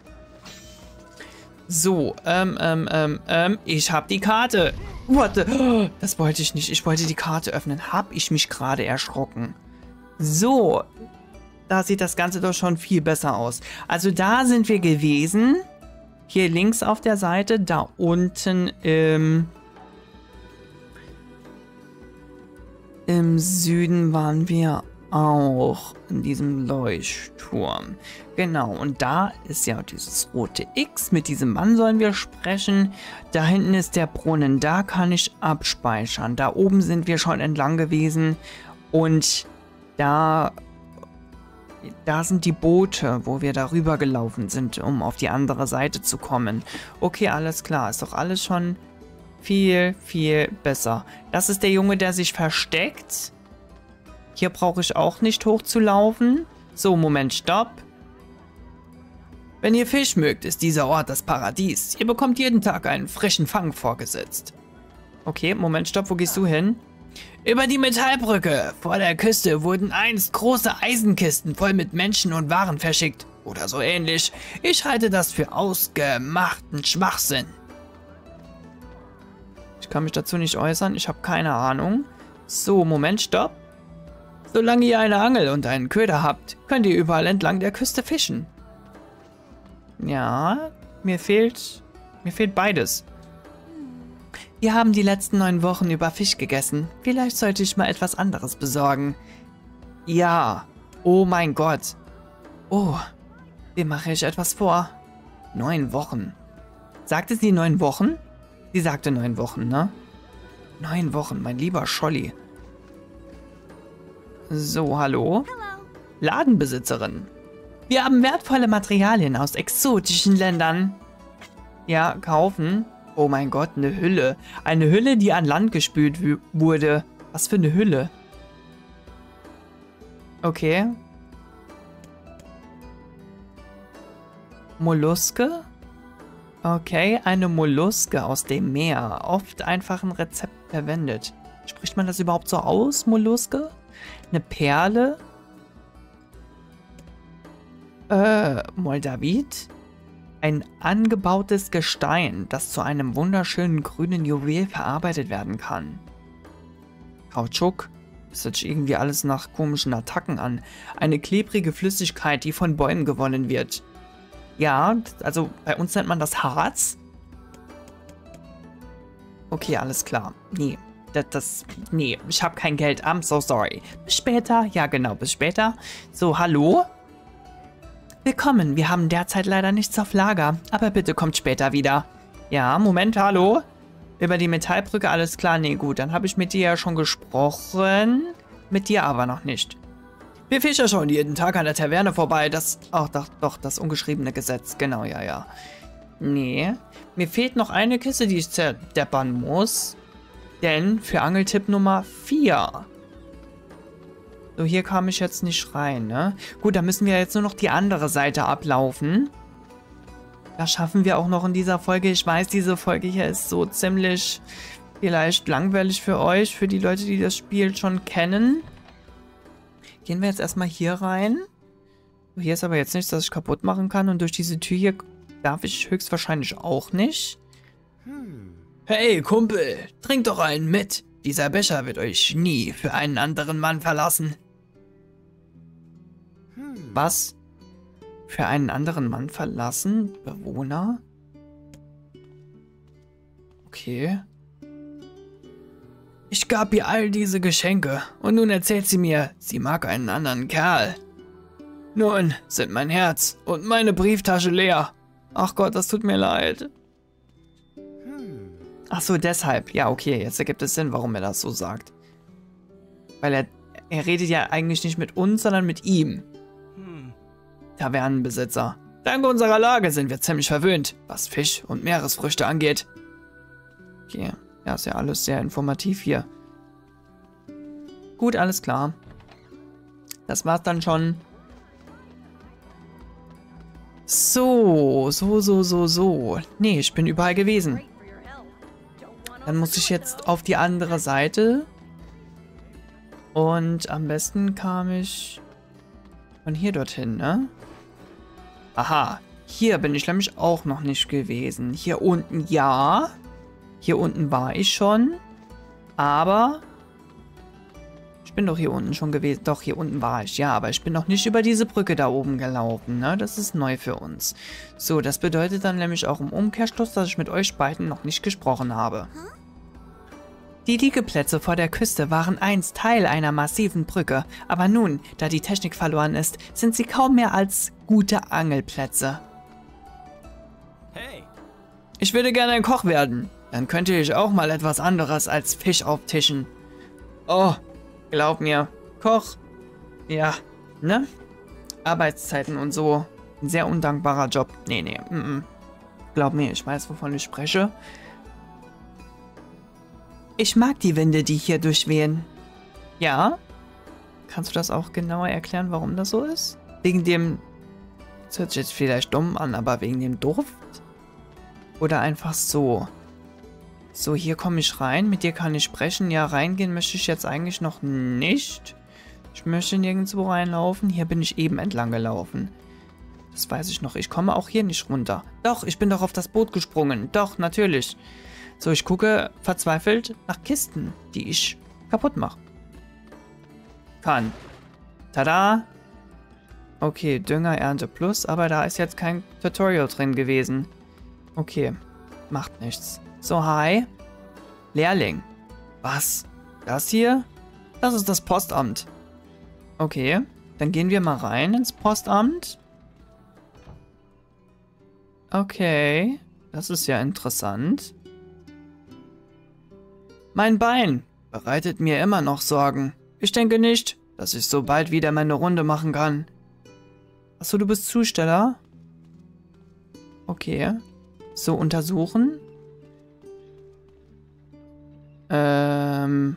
So, ähm, ähm, ähm, ähm, ich habe die Karte. Warte, das wollte ich nicht. Ich wollte die Karte öffnen. Hab ich mich gerade erschrocken. So, da sieht das Ganze doch schon viel besser aus. Also da sind wir gewesen. Hier links auf der Seite, da unten im, im Süden waren wir auch in diesem Leuchtturm. Genau, und da ist ja dieses rote X. Mit diesem Mann sollen wir sprechen. Da hinten ist der Brunnen, da kann ich abspeichern. Da oben sind wir schon entlang gewesen. Und da... Da sind die Boote, wo wir darüber gelaufen sind, um auf die andere Seite zu kommen. Okay, alles klar. Ist doch alles schon viel, viel besser. Das ist der Junge, der sich versteckt. Hier brauche ich auch nicht hochzulaufen. So, Moment, stopp. Wenn ihr Fisch mögt, ist dieser Ort das Paradies. Ihr bekommt jeden Tag einen frischen Fang vorgesetzt. Okay, Moment, stopp. Wo gehst du hin? Über die Metallbrücke vor der Küste wurden einst große Eisenkisten voll mit Menschen und Waren verschickt. Oder so ähnlich. Ich halte das für ausgemachten Schwachsinn. Ich kann mich dazu nicht äußern. Ich habe keine Ahnung. So, Moment, stopp. Solange ihr eine Angel und einen Köder habt, könnt ihr überall entlang der Küste fischen. Ja, mir fehlt... Mir fehlt beides. Wir haben die letzten neun Wochen über Fisch gegessen. Vielleicht sollte ich mal etwas anderes besorgen. Ja. Oh mein Gott. Oh. Dem mache ich etwas vor. Neun Wochen. Sagte sie neun Wochen? Sie sagte neun Wochen, ne? Neun Wochen, mein lieber Scholli. So, hallo? Hallo. Ladenbesitzerin. Wir haben wertvolle Materialien aus exotischen Ländern. Ja, kaufen. Oh mein Gott, eine Hülle. Eine Hülle, die an Land gespült wurde. Was für eine Hülle. Okay. Molluske? Okay, eine Molluske aus dem Meer. Oft einfach ein Rezept verwendet. Spricht man das überhaupt so aus, Molluske? Eine Perle? Äh, Moldavit? Ein angebautes Gestein, das zu einem wunderschönen grünen Juwel verarbeitet werden kann. Kautschuk? Das hört sich irgendwie alles nach komischen Attacken an. Eine klebrige Flüssigkeit, die von Bäumen gewonnen wird. Ja, also bei uns nennt man das Harz. Okay, alles klar. Nee, das... das nee, ich habe kein Geld. I'm so sorry. Bis später. Ja, genau, bis später. So, hallo? Willkommen, wir haben derzeit leider nichts auf Lager, aber bitte kommt später wieder. Ja, Moment, hallo? Über die Metallbrücke, alles klar, nee, gut, dann habe ich mit dir ja schon gesprochen, mit dir aber noch nicht. Wir fischen schon jeden Tag an der Taverne vorbei, das, ach doch, doch, das ungeschriebene Gesetz, genau, ja, ja. Nee, mir fehlt noch eine Kiste, die ich zerdeppern muss, denn für Angeltipp Nummer vier... So, hier kam ich jetzt nicht rein, ne? Gut, da müssen wir jetzt nur noch die andere Seite ablaufen. Das schaffen wir auch noch in dieser Folge. Ich weiß, diese Folge hier ist so ziemlich vielleicht langweilig für euch, für die Leute, die das Spiel schon kennen. Gehen wir jetzt erstmal hier rein. So, hier ist aber jetzt nichts, das ich kaputt machen kann. Und durch diese Tür hier darf ich höchstwahrscheinlich auch nicht. Hey, Kumpel, trink doch einen mit. Dieser Becher wird euch nie für einen anderen Mann verlassen. Was? Für einen anderen Mann verlassen? Bewohner? Okay. Ich gab ihr all diese Geschenke und nun erzählt sie mir, sie mag einen anderen Kerl. Nun sind mein Herz und meine Brieftasche leer. Ach Gott, das tut mir leid. Ach so, deshalb. Ja, okay, jetzt ergibt es Sinn, warum er das so sagt. Weil er, er redet ja eigentlich nicht mit uns, sondern mit ihm. Tavernenbesitzer. Dank unserer Lage sind wir ziemlich verwöhnt, was Fisch und Meeresfrüchte angeht. Okay, ja, ist ja alles sehr informativ hier. Gut, alles klar. Das war's dann schon. So, so, so, so, so. Nee, ich bin überall gewesen. Dann muss ich jetzt auf die andere Seite. Und am besten kam ich von hier dorthin, ne? Aha, hier bin ich nämlich auch noch nicht gewesen. Hier unten ja. Hier unten war ich schon. Aber ich bin doch hier unten schon gewesen. Doch, hier unten war ich, ja. Aber ich bin noch nicht über diese Brücke da oben gelaufen, ne? Das ist neu für uns. So, das bedeutet dann nämlich auch im Umkehrschluss, dass ich mit euch beiden noch nicht gesprochen habe. Die Liegeplätze vor der Küste waren einst Teil einer massiven Brücke, aber nun, da die Technik verloren ist, sind sie kaum mehr als gute Angelplätze. Hey. Ich würde gerne ein Koch werden. Dann könnte ich auch mal etwas anderes als Fisch auftischen. Oh, glaub mir, Koch, ja, ne? Arbeitszeiten und so, ein sehr undankbarer Job. Nee, nee, mm-mm. Glaub mir, ich weiß, wovon ich spreche. Ich mag die Winde, die hier durchwehen. Ja? Kannst du das auch genauer erklären, warum das so ist? Wegen dem... Das hört sich jetzt vielleicht dumm an, aber wegen dem Duft? Oder einfach so? So, hier komme ich rein. Mit dir kann ich sprechen. Ja, reingehen möchte ich jetzt eigentlich noch nicht. Ich möchte nirgendwo reinlaufen. Hier bin ich eben entlang gelaufen. Das weiß ich noch. Ich komme auch hier nicht runter. Doch, ich bin doch auf das Boot gesprungen. Doch, natürlich. So, ich gucke verzweifelt nach Kisten, die ich kaputt mache. Kann. Tada! Okay, Dünger, Ernte plus, aber da ist jetzt kein Tutorial drin gewesen. Okay, macht nichts. So, hi. Lehrling. Was? Das hier? Das ist das Postamt. Okay, dann gehen wir mal rein ins Postamt. Okay, das ist ja interessant. Mein Bein bereitet mir immer noch Sorgen. Ich denke nicht, dass ich so bald wieder meine Runde machen kann. Achso, du bist Zusteller? Okay. So, untersuchen. Ähm.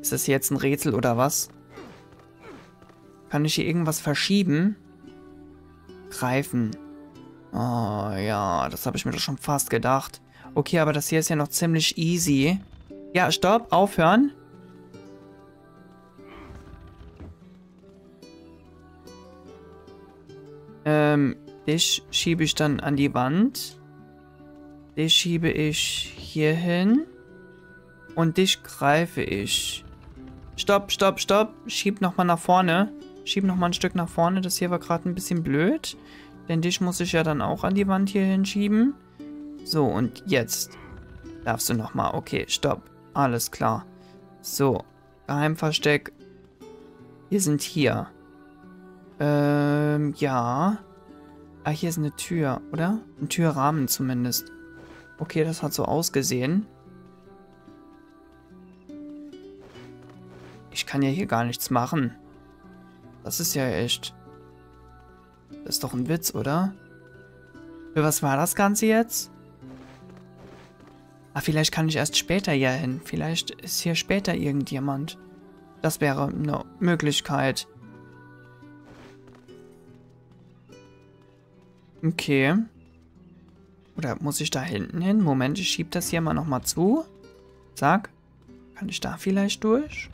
Ist das jetzt ein Rätsel oder was? Kann ich hier irgendwas verschieben? Greifen. Oh ja, das habe ich mir doch schon fast gedacht. Okay, aber das hier ist ja noch ziemlich easy. Ja, stopp, aufhören. Ähm, dich schiebe ich dann an die Wand. Dich schiebe ich hier hin. Und dich greife ich. Stopp, stopp, stopp. Schieb nochmal nach vorne. Schieb nochmal ein Stück nach vorne. Das hier war gerade ein bisschen blöd. Denn dich muss ich ja dann auch an die Wand hier hinschieben. So, und jetzt darfst du nochmal. Okay, stopp. Alles klar. So, Geheimversteck. Wir sind hier. Ähm, ja. Ah, hier ist eine Tür, oder? Ein Türrahmen zumindest. Okay, das hat so ausgesehen. Ich kann ja hier gar nichts machen. Das ist ja echt... Das ist doch ein Witz, oder? Für was war das Ganze jetzt? Ah, vielleicht kann ich erst später hier hin. Vielleicht ist hier später irgendjemand. Das wäre eine Möglichkeit. Okay. Oder muss ich da hinten hin? Moment, ich schiebe das hier mal nochmal zu. Zack. Kann ich da vielleicht durch?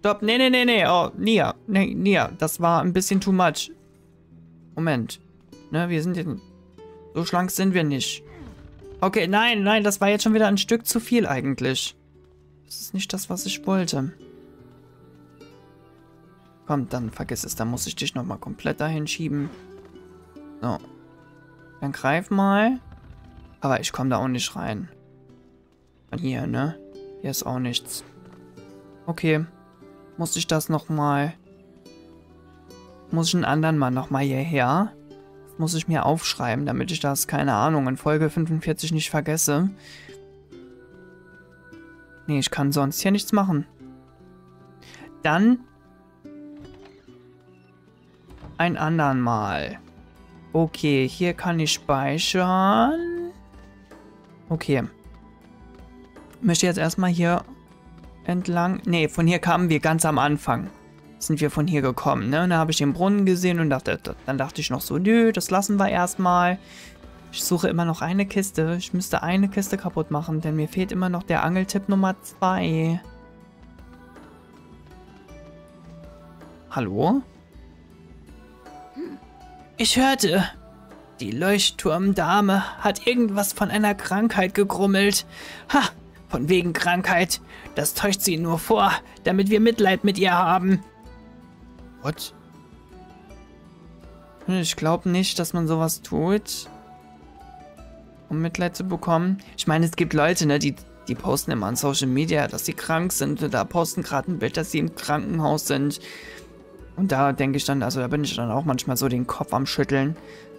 Stopp, nee, nee, nee, nee. Oh, Nier. Nee, Nier. Das war ein bisschen too much. Moment. Ne, wir sind jetzt... So schlank sind wir nicht. Okay, nein, nein, das war jetzt schon wieder ein Stück zu viel eigentlich. Das ist nicht das, was ich wollte. Komm, dann vergiss es. Dann muss ich dich nochmal komplett dahin schieben. So. Dann greif mal. Aber ich komme da auch nicht rein. Von hier, ne? Hier ist auch nichts. Okay. Muss ich das nochmal... Muss ich einen anderen Mann nochmal hierher... Muss ich mir aufschreiben, damit ich das, keine Ahnung, in Folge fünfundvierzig nicht vergesse. Nee, ich kann sonst hier nichts machen. Dann ein andern Mal. Okay, hier kann ich speichern. Okay. Ich möchte jetzt erstmal hier entlang. Ne, von hier kamen wir ganz am Anfang. Sind wir von hier gekommen, ne? Und da habe ich den Brunnen gesehen und dachte, dann dachte ich noch so, nö, das lassen wir erstmal. Ich suche immer noch eine Kiste. Ich müsste eine Kiste kaputt machen, denn mir fehlt immer noch der Angeltipp Nummer zwei. Hallo? Ich hörte, die Leuchtturmdame hat irgendwas von einer Krankheit gegrummelt. Ha, von wegen Krankheit. Das täuscht sie nur vor, damit wir Mitleid mit ihr haben. What? Ich glaube nicht, dass man sowas tut, um Mitleid zu bekommen. Ich meine, es gibt Leute, ne, die, die posten immer an Social Media, dass sie krank sind. Und da posten gerade ein Bild, dass sie im Krankenhaus sind. Und da denke ich dann, also da bin ich dann auch manchmal so den Kopf am Schütteln,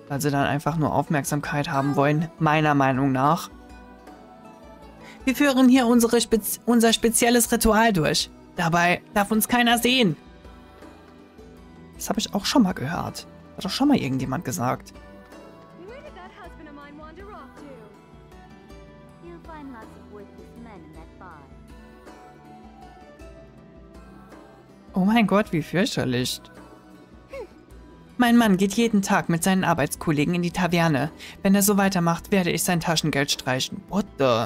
weil sie dann einfach nur Aufmerksamkeit haben wollen, meiner Meinung nach. Wir führen hier unsere Spez- unser spezielles Ritual durch. Dabei darf uns keiner sehen. Das habe ich auch schon mal gehört. Hat doch schon mal irgendjemand gesagt. Oh mein Gott, wie fürchterlich. Mein Mann geht jeden Tag mit seinen Arbeitskollegen in die Taverne. Wenn er so weitermacht, werde ich sein Taschengeld streichen. What the?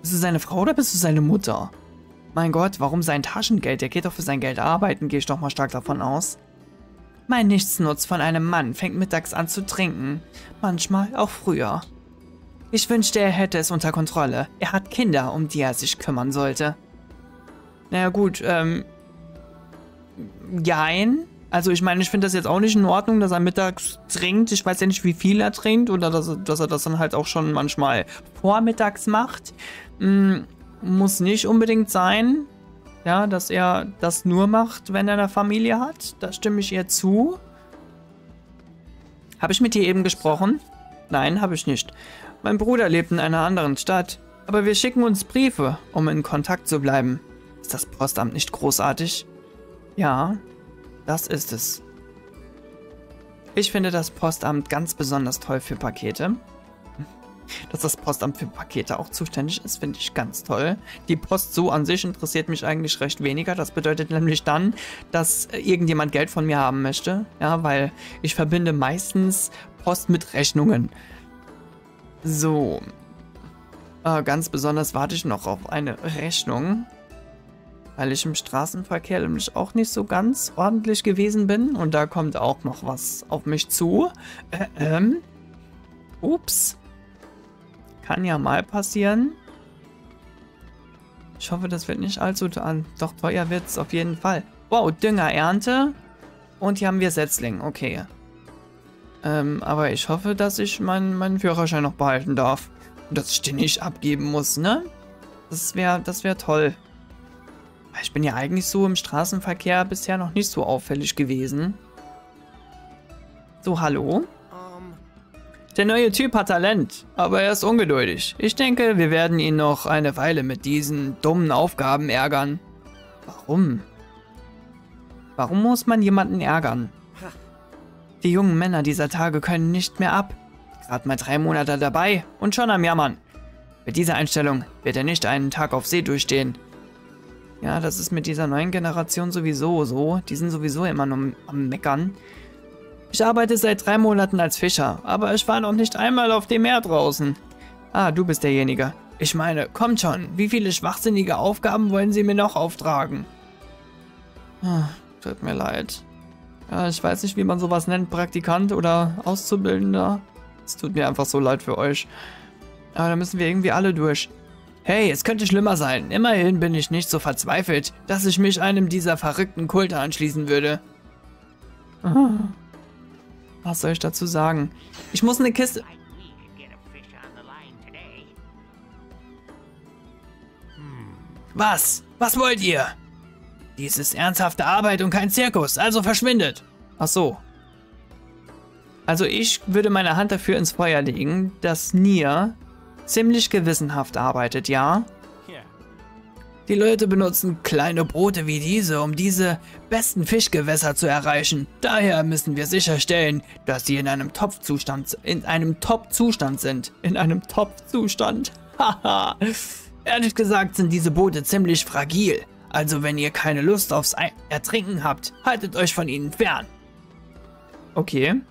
Bist du seine Frau oder bist du seine Mutter? Mein Gott, warum sein Taschengeld? Der geht doch für sein Geld arbeiten, gehe ich doch mal stark davon aus. Mein Nichtsnutz von einem Mann fängt mittags an zu trinken. Manchmal auch früher. Ich wünschte, er hätte es unter Kontrolle. Er hat Kinder, um die er sich kümmern sollte. Naja gut, ähm, jein. Also ich meine, ich finde das jetzt auch nicht in Ordnung, dass er mittags trinkt. Ich weiß ja nicht, wie viel er trinkt oder dass, dass er das dann halt auch schon manchmal vormittags macht. Hm, muss nicht unbedingt sein, ja, dass er das nur macht, wenn er eine Familie hat. Da stimme ich ihr zu. Habe ich mit dir eben gesprochen? Nein, habe ich nicht. Mein Bruder lebt in einer anderen Stadt, aber wir schicken uns Briefe, um in Kontakt zu bleiben. Ist das Postamt nicht großartig? Ja, das ist es. Ich finde das Postamt ganz besonders toll für Pakete. Dass das Postamt für Pakete auch zuständig ist, finde ich ganz toll. Die Post so an sich interessiert mich eigentlich recht weniger. Das bedeutet nämlich dann, dass irgendjemand Geld von mir haben möchte. Ja, weil ich verbinde meistens Post mit Rechnungen. So. Äh, ganz besonders warte ich noch auf eine Rechnung. Weil ich im Straßenverkehr nämlich auch nicht so ganz ordentlich gewesen bin. Und da kommt auch noch was auf mich zu. Äh, ähm. Ups. Kann ja mal passieren. Ich hoffe, das wird nicht allzu teuer. Doch teuer wird es auf jeden Fall. Wow, Düngerernte. Und hier haben wir Setzling. Okay. Ähm, aber ich hoffe, dass ich mein, meinen Führerschein noch behalten darf. Und dass ich den nicht abgeben muss, ne? Das wäre das wär toll. Ich bin ja eigentlich so im Straßenverkehr bisher noch nicht so auffällig gewesen. So, hallo? Der neue Typ hat Talent, aber er ist ungeduldig. Ich denke, wir werden ihn noch eine Weile mit diesen dummen Aufgaben ärgern. Warum? Warum muss man jemanden ärgern? Die jungen Männer dieser Tage können nicht mehr ab. Gerade mal drei Monate dabei und schon am Jammern. Mit dieser Einstellung wird er nicht einen Tag auf See durchstehen. Ja, das ist mit dieser neuen Generation sowieso so. Die sind sowieso immer nur am Meckern. Ich arbeite seit drei Monaten als Fischer, aber ich war noch nicht einmal auf dem Meer draußen. Ah, du bist derjenige. Ich meine, kommt schon, wie viele schwachsinnige Aufgaben wollen sie mir noch auftragen? Ah, tut mir leid. Ja, ich weiß nicht, wie man sowas nennt, Praktikant oder Auszubildender. Es tut mir einfach so leid für euch. Aber da müssen wir irgendwie alle durch. Hey, es könnte schlimmer sein. Immerhin bin ich nicht so verzweifelt, dass ich mich einem dieser verrückten Kulte anschließen würde. Was soll ich dazu sagen? Ich muss eine Kiste... Was? Was wollt ihr? Dies ist ernsthafte Arbeit und kein Zirkus, also verschwindet. Ach so. Also ich würde meine Hand dafür ins Feuer legen, dass Nier ziemlich gewissenhaft arbeitet, ja? Die Leute benutzen kleine Boote wie diese, um diese besten Fischgewässer zu erreichen. Daher müssen wir sicherstellen, dass sie in einem Top-Zustand, in einem Top-Zustand sind. In einem Top-Zustand. Haha. Ehrlich gesagt sind diese Boote ziemlich fragil. Also wenn ihr keine Lust aufs Ertrinken habt, haltet euch von ihnen fern. Okay,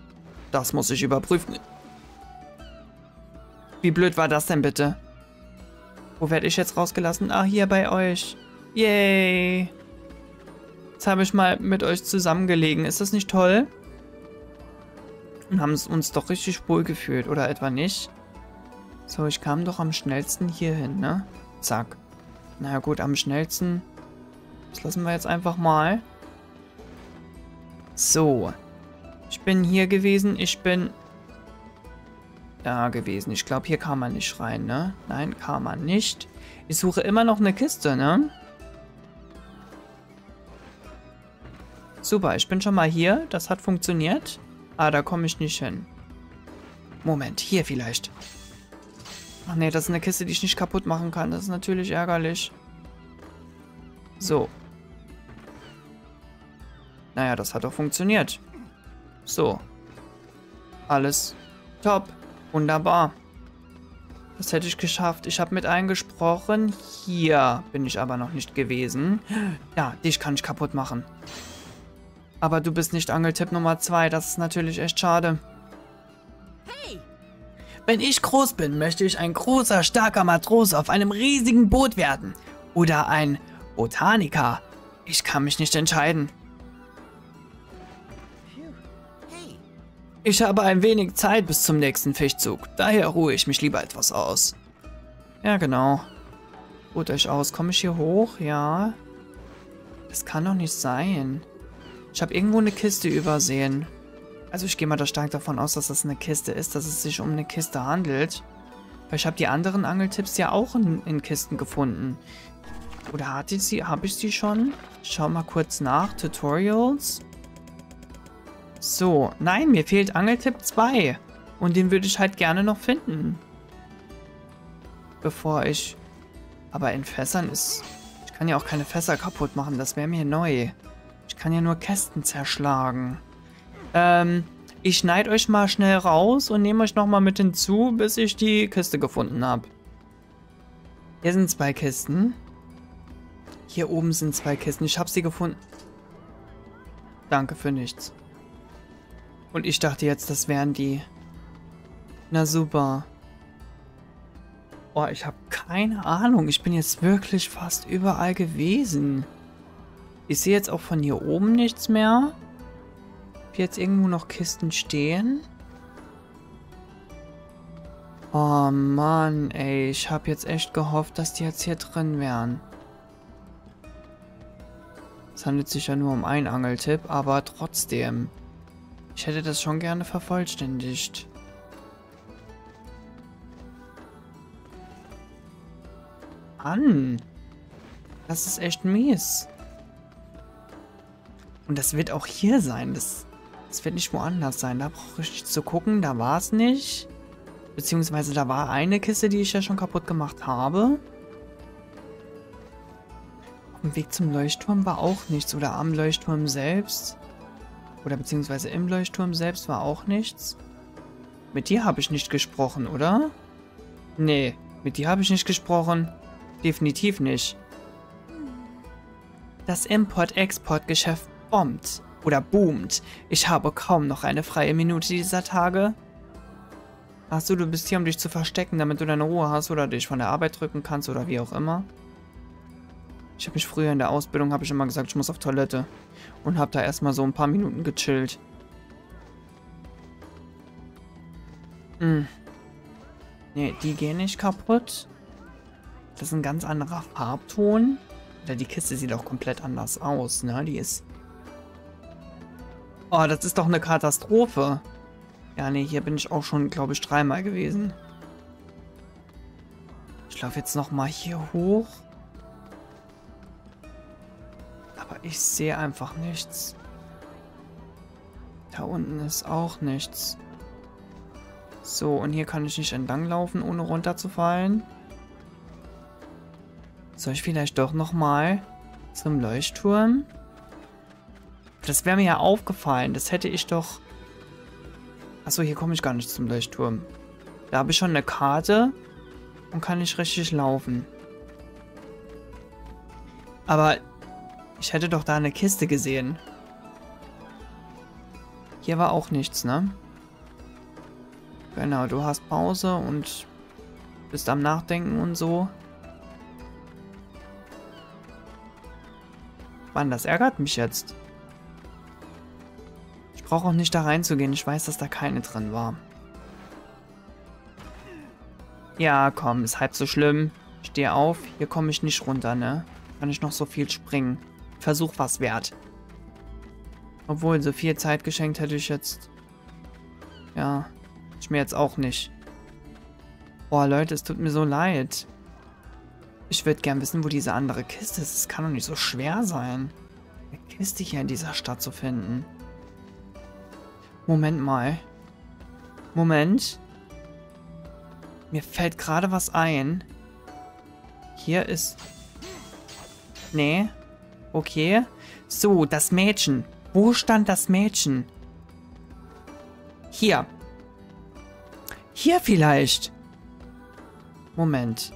das muss ich überprüfen. Wie blöd war das denn bitte? Wo werde ich jetzt rausgelassen? Ah, hier bei euch. Yay. Jetzt habe ich mal mit euch zusammengelegen. Ist das nicht toll? Und haben es uns doch richtig wohl gefühlt, oder etwa nicht? So, ich kam doch am schnellsten hier hin, ne? Zack. Na ja, gut, am schnellsten. Das lassen wir jetzt einfach mal. So. Ich bin hier gewesen. Ich bin... da gewesen. Ich glaube, hier kam man nicht rein, ne? Nein, kam man nicht. Ich suche immer noch eine Kiste, ne? Super, ich bin schon mal hier. Das hat funktioniert. Ah, da komme ich nicht hin. Moment, hier vielleicht. Ach ne, das ist eine Kiste, die ich nicht kaputt machen kann. Das ist natürlich ärgerlich. So. Naja, das hat doch funktioniert. So. Alles top. Wunderbar. Das hätte ich geschafft. Ich habe mit allen gesprochen. Hier bin ich aber noch nicht gewesen. Ja, dich kann ich kaputt machen. Aber du bist nicht Angeltipp Nummer zwei. Das ist natürlich echt schade. Hey! Wenn ich groß bin, möchte ich ein großer, starker Matrose auf einem riesigen Boot werden. Oder ein Botaniker. Ich kann mich nicht entscheiden. Ich habe ein wenig Zeit bis zum nächsten Fischzug. Daher ruhe ich mich lieber etwas aus. Ja, genau. Ruht euch aus. Komme ich hier hoch? Ja. Das kann doch nicht sein. Ich habe irgendwo eine Kiste übersehen. Also ich gehe mal da stark davon aus, dass das eine Kiste ist, dass es sich um eine Kiste handelt. Weil ich habe die anderen Angeltipps ja auch in, in Kisten gefunden. Oder hatte ich sie? Habe ich sie schon? Ich schau mal kurz nach. Tutorials. So, nein, mir fehlt Angeltipp zwei. Und den würde ich halt gerne noch finden. Bevor ich... aber in Fässern ist... ich kann ja auch keine Fässer kaputt machen, das wäre mir neu. Ich kann ja nur Kästen zerschlagen. Ähm, ich schneide euch mal schnell raus und nehme euch nochmal mit hinzu, bis ich die Kiste gefunden habe. Hier sind zwei Kisten. Hier oben sind zwei Kisten. Ich habe sie gefunden. Danke für nichts. Und ich dachte jetzt, das wären die. Na super. Oh, ich habe keine Ahnung. Ich bin jetzt wirklich fast überall gewesen. Ich sehe jetzt auch von hier oben nichts mehr. Ob jetzt irgendwo noch Kisten stehen? Oh Mann, ey. Ich habe jetzt echt gehofft, dass die jetzt hier drin wären. Es handelt sich ja nur um einen Angeltipp, aber trotzdem... ich hätte das schon gerne vervollständigt. Mann. Das ist echt mies. Und das wird auch hier sein. Das, das wird nicht woanders sein. Da brauche ich nicht zu gucken. Da war es nicht. Beziehungsweise da war eine Kiste, die ich ja schon kaputt gemacht habe. Auf dem Weg zum Leuchtturm war auch nichts. Oder am Leuchtturm selbst. Oder beziehungsweise im Leuchtturm selbst war auch nichts. Mit dir habe ich nicht gesprochen, oder? Nee, mit dir habe ich nicht gesprochen. Definitiv nicht. Das Import-Export-Geschäft bombt. Oder boomt. Ich habe kaum noch eine freie Minute dieser Tage. Achso, du bist hier, um dich zu verstecken, damit du deine Ruhe hast oder dich von der Arbeit drücken kannst oder wie auch immer. Ich habe mich früher in der Ausbildung, habe ich immer gesagt, ich muss auf Toilette. Und habe da erstmal so ein paar Minuten gechillt. Hm. Ne, die gehen nicht kaputt. Das ist ein ganz anderer Farbton. Oder die Kiste sieht auch komplett anders aus, ne? Die ist... oh, das ist doch eine Katastrophe. Ja, ne, hier bin ich auch schon, glaube ich, dreimal gewesen. Ich laufe jetzt nochmal hier hoch. Ich sehe einfach nichts. Da unten ist auch nichts. So, und hier kann ich nicht entlang laufen, ohne runterzufallen. Soll ich vielleicht doch nochmal zum Leuchtturm? Das wäre mir ja aufgefallen. Das hätte ich doch... Achso, hier komme ich gar nicht zum Leuchtturm. Da habe ich schon eine Karte und kann nicht richtig laufen. Aber ich hätte doch da eine Kiste gesehen. Hier war auch nichts, ne? Genau, du hast Pause und bist am Nachdenken und so. Mann, das ärgert mich jetzt. Ich brauche auch nicht da reinzugehen. Ich weiß, dass da keine drin war. Ja, komm, ist halb so schlimm. Steh auf, hier komme ich nicht runter, ne? Kann ich noch so viel springen. Versuch was wert. Obwohl, so viel Zeit geschenkt hätte ich jetzt... Ja, ich mir jetzt auch nicht. Boah, Leute, es tut mir so leid. Ich würde gern wissen, wo diese andere Kiste ist. Es kann doch nicht so schwer sein, eine Kiste hier in dieser Stadt zu finden. Moment mal. Moment. Mir fällt gerade was ein. Hier ist... Nee. Okay. So, das Mädchen. Wo stand das Mädchen? Hier. Hier vielleicht. Moment.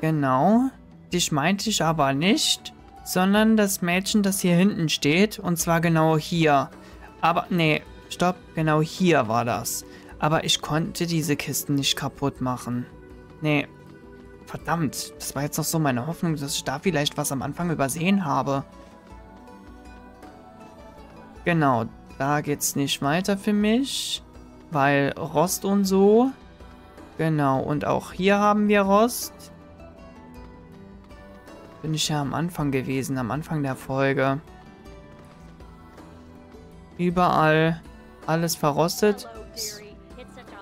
Genau. Dich meinte ich aber nicht. Sondern das Mädchen, das hier hinten steht. Und zwar genau hier. Aber, nee. Stopp. Genau hier war das. Aber ich konnte diese Kisten nicht kaputt machen. Nee. Verdammt. Das war jetzt noch so meine Hoffnung, dass ich da vielleicht was am Anfang übersehen habe. Genau. Da geht's nicht weiter für mich. Weil Rost und so. Genau. Und auch hier haben wir Rost. Bin ich ja am Anfang gewesen. Am Anfang der Folge. Überall. Alles verrostet.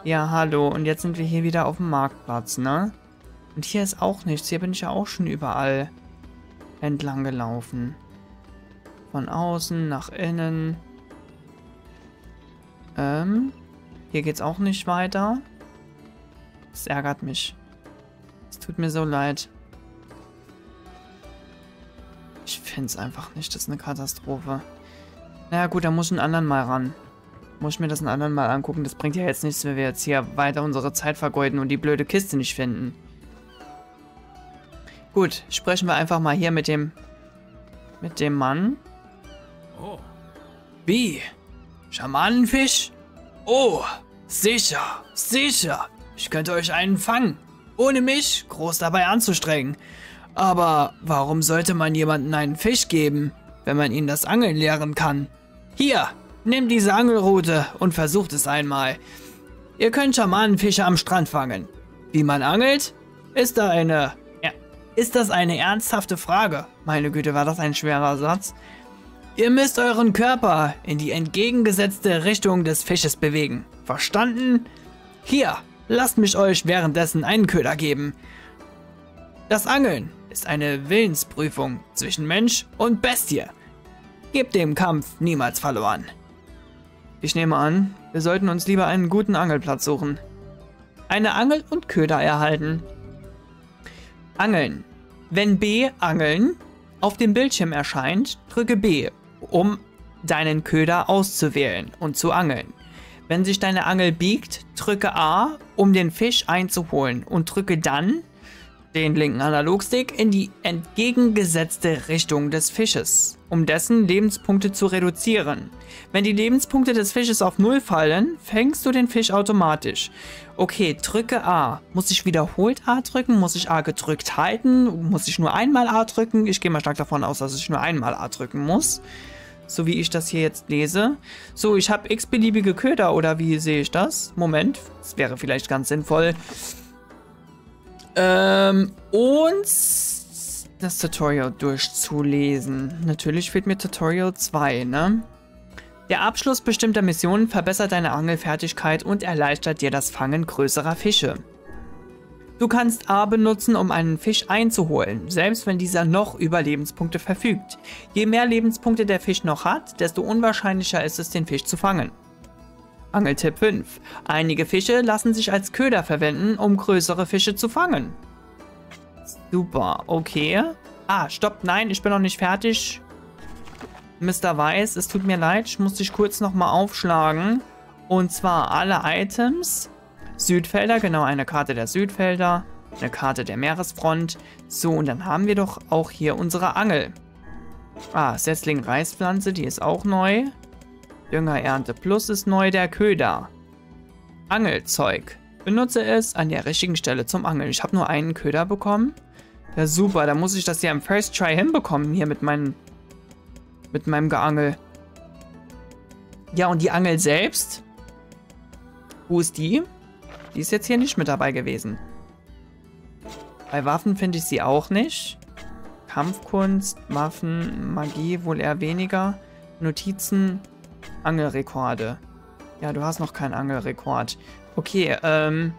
Ja, hallo. Und jetzt sind wir hier wieder auf dem Marktplatz, ne? Und hier ist auch nichts. Hier bin ich ja auch schon überall entlang gelaufen. Von außen nach innen. Ähm. Hier geht's auch nicht weiter. Das ärgert mich. Es tut mir so leid. Ich find's einfach nicht. Das ist eine Katastrophe. Naja gut, da muss ich einen anderen mal ran. Muss ich mir das einen anderen Mal angucken. Das bringt ja jetzt nichts, wenn wir jetzt hier weiter unsere Zeit vergeuden und die blöde Kiste nicht finden. Gut, sprechen wir einfach mal hier mit dem... mit dem Mann. Oh. Wie? Schamanenfisch? Oh, sicher, sicher. Ich könnte euch einen fangen, ohne mich groß dabei anzustrengen. Aber warum sollte man jemandem einen Fisch geben, wenn man ihnen das Angeln lehren kann? Hier! Nehmt diese Angelrute und versucht es einmal. Ihr könnt Schamanenfische am Strand fangen. Wie man angelt? Ist da eine... Ist das eine ernsthafte Frage? Meine Güte, war das ein schwerer Satz. Ihr müsst euren Körper in die entgegengesetzte Richtung des Fisches bewegen. Verstanden? Hier, lasst mich euch währenddessen einen Köder geben. Das Angeln ist eine Willensprüfung zwischen Mensch und Bestie. Gebt dem Kampf niemals verloren. Ich nehme an, wir sollten uns lieber einen guten Angelplatz suchen. Eine Angel und Köder erhalten. Angeln. Wenn B, Angeln, auf dem Bildschirm erscheint, drücke B, um deinen Köder auszuwählen und zu angeln. Wenn sich deine Angel biegt, drücke A, um den Fisch einzuholen und drücke dann den linken Analogstick in die entgegengesetzte Richtung des Fisches, um dessen Lebenspunkte zu reduzieren. Wenn die Lebenspunkte des Fisches auf null fallen, fängst du den Fisch automatisch. Okay, drücke A. Muss ich wiederholt A drücken? Muss ich A gedrückt halten? Muss ich nur einmal A drücken? Ich gehe mal stark davon aus, dass ich nur einmal A drücken muss. So wie ich das hier jetzt lese. So, ich habe x-beliebige Köder, oder wie sehe ich das? Moment, das wäre vielleicht ganz sinnvoll. Ähm, und... das Tutorial durchzulesen. Natürlich fehlt mir Tutorial zwei, ne? Der Abschluss bestimmter Missionen verbessert deine Angelfertigkeit und erleichtert dir das Fangen größerer Fische. Du kannst A benutzen, um einen Fisch einzuholen, selbst wenn dieser noch über Lebenspunkte verfügt. Je mehr Lebenspunkte der Fisch noch hat, desto unwahrscheinlicher ist es, den Fisch zu fangen. Angeltipp fünf. Einige Fische lassen sich als Köder verwenden, um größere Fische zu fangen. Super, okay. Ah, stopp, nein, ich bin noch nicht fertig. Mister Weiss, es tut mir leid, ich muss dich kurz nochmal aufschlagen. Und zwar alle Items. Südfelder, genau, eine Karte der Südfelder. Eine Karte der Meeresfront. So, und dann haben wir doch auch hier unsere Angel. Ah, Setzling Reispflanze, die ist auch neu. Dünger Ernte Plus ist neu, der Köder. Angelzeug. Benutze es an der richtigen Stelle zum Angeln. Ich habe nur einen Köder bekommen. Ja, super, da muss ich das ja im First Try hinbekommen, hier mit meinem, mit meinem Geangel. Ja, und die Angel selbst? Wo ist die? Die ist jetzt hier nicht mit dabei gewesen. Bei Waffen finde ich sie auch nicht. Kampfkunst, Waffen, Magie, wohl eher weniger. Notizen, Angelrekorde. Ja, du hast noch keinen Angelrekord. Okay, ähm,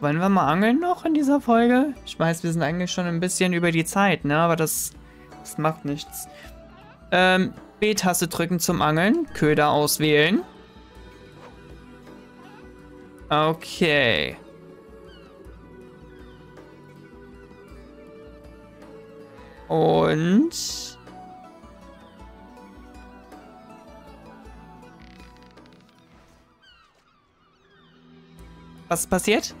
wollen wir mal angeln noch in dieser Folge? Ich weiß, wir sind eigentlich schon ein bisschen über die Zeit, ne? Aber das, das macht nichts. Ähm, B-Taste drücken zum Angeln. Köder auswählen. Okay. Und was ist passiert?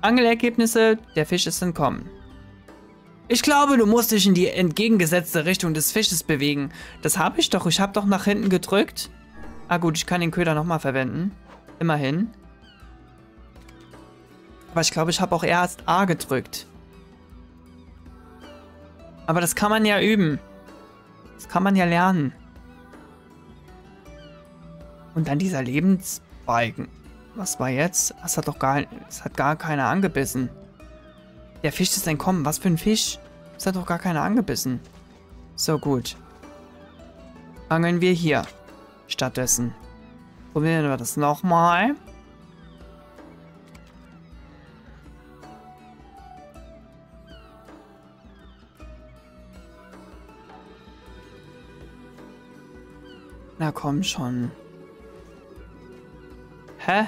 Angelergebnisse, der Fisch ist entkommen. Ich glaube, du musst dich in die entgegengesetzte Richtung des Fisches bewegen. Das habe ich doch, ich habe doch nach hinten gedrückt. Ah gut, ich kann den Köder nochmal verwenden. Immerhin. Aber ich glaube, ich habe auch erst A gedrückt. Aber das kann man ja üben. Das kann man ja lernen. Und dann dieser Lebensbalken. Was war jetzt? Es hat doch gar, es hat gar keiner angebissen. Der Fisch ist entkommen. Was für ein Fisch? Es hat doch gar keiner angebissen. So, gut. Angeln wir hier. Stattdessen. Probieren wir das nochmal. Na komm schon. Hä?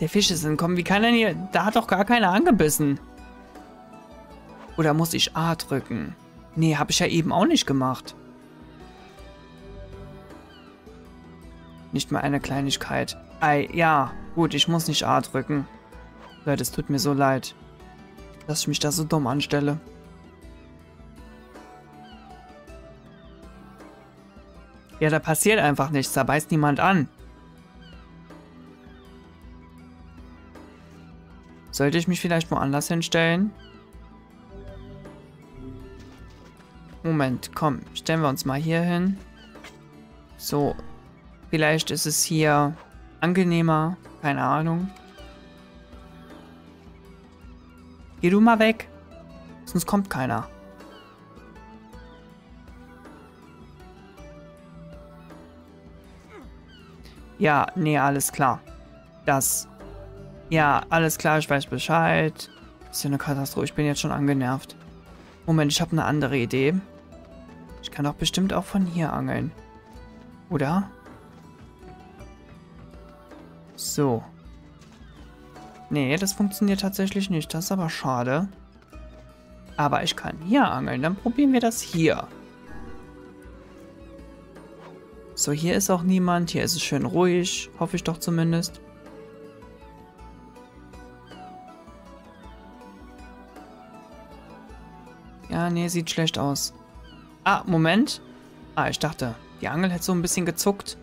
Der Fisch ist entkommen. Wie kann er hier? Da hat doch gar keiner angebissen. Oder muss ich A drücken? Nee, habe ich ja eben auch nicht gemacht. Nicht mal eine Kleinigkeit. Ei, ja. Gut, ich muss nicht A drücken. Leute, es tut mir so leid, dass ich mich da so dumm anstelle. Ja, da passiert einfach nichts. Da beißt niemand an. Sollte ich mich vielleicht woanders hinstellen? Moment, komm. Stellen wir uns mal hier hin. So. Vielleicht ist es hier angenehmer. Keine Ahnung. Geh du mal weg. Sonst kommt keiner. Ja, nee, alles klar. Das. Ja, alles klar, ich weiß Bescheid. Das ist ja eine Katastrophe, ich bin jetzt schon angenervt. Moment, ich habe eine andere Idee. Ich kann doch bestimmt auch von hier angeln. Oder? So. Nee, das funktioniert tatsächlich nicht. Das ist aber schade. Aber ich kann hier angeln. Dann probieren wir das hier. So, hier ist auch niemand. Hier ist es schön ruhig. Hoffe ich doch zumindest. Ja, nee, sieht schlecht aus. Ah, Moment. Ah, ich dachte, die Angel hätte so ein bisschen gezuckt.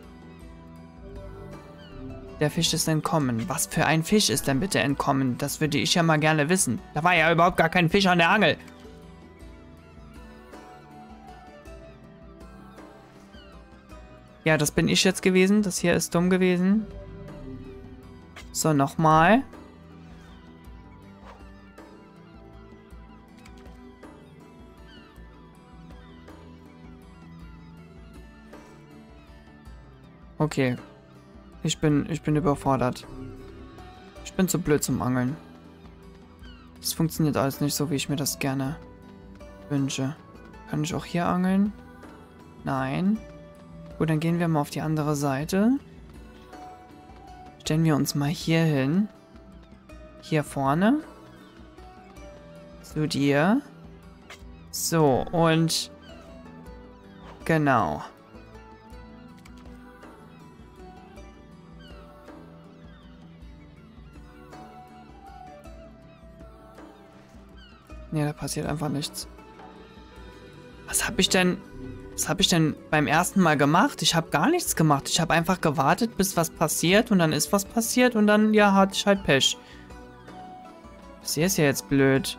Der Fisch ist entkommen. Was für ein Fisch ist denn bitte entkommen? Das würde ich ja mal gerne wissen. Da war ja überhaupt gar kein Fisch an der Angel. Ja, das bin ich jetzt gewesen. Das hier ist dumm gewesen. So, nochmal. Okay. Ich bin, ich bin überfordert. Ich bin zu blöd zum Angeln. Das funktioniert alles nicht so, wie ich mir das gerne wünsche. Kann ich auch hier angeln? Nein. Gut, dann gehen wir mal auf die andere Seite. Stellen wir uns mal hier hin. hier vorne. Zu dir. So, und genau. Ne, da passiert einfach nichts. Was habe ich denn... Was habe ich denn beim ersten Mal gemacht? Ich habe gar nichts gemacht. Ich habe einfach gewartet, bis was passiert. Und dann ist was passiert. Und dann, ja, hatte ich halt Pech. Das hier ist ja jetzt blöd.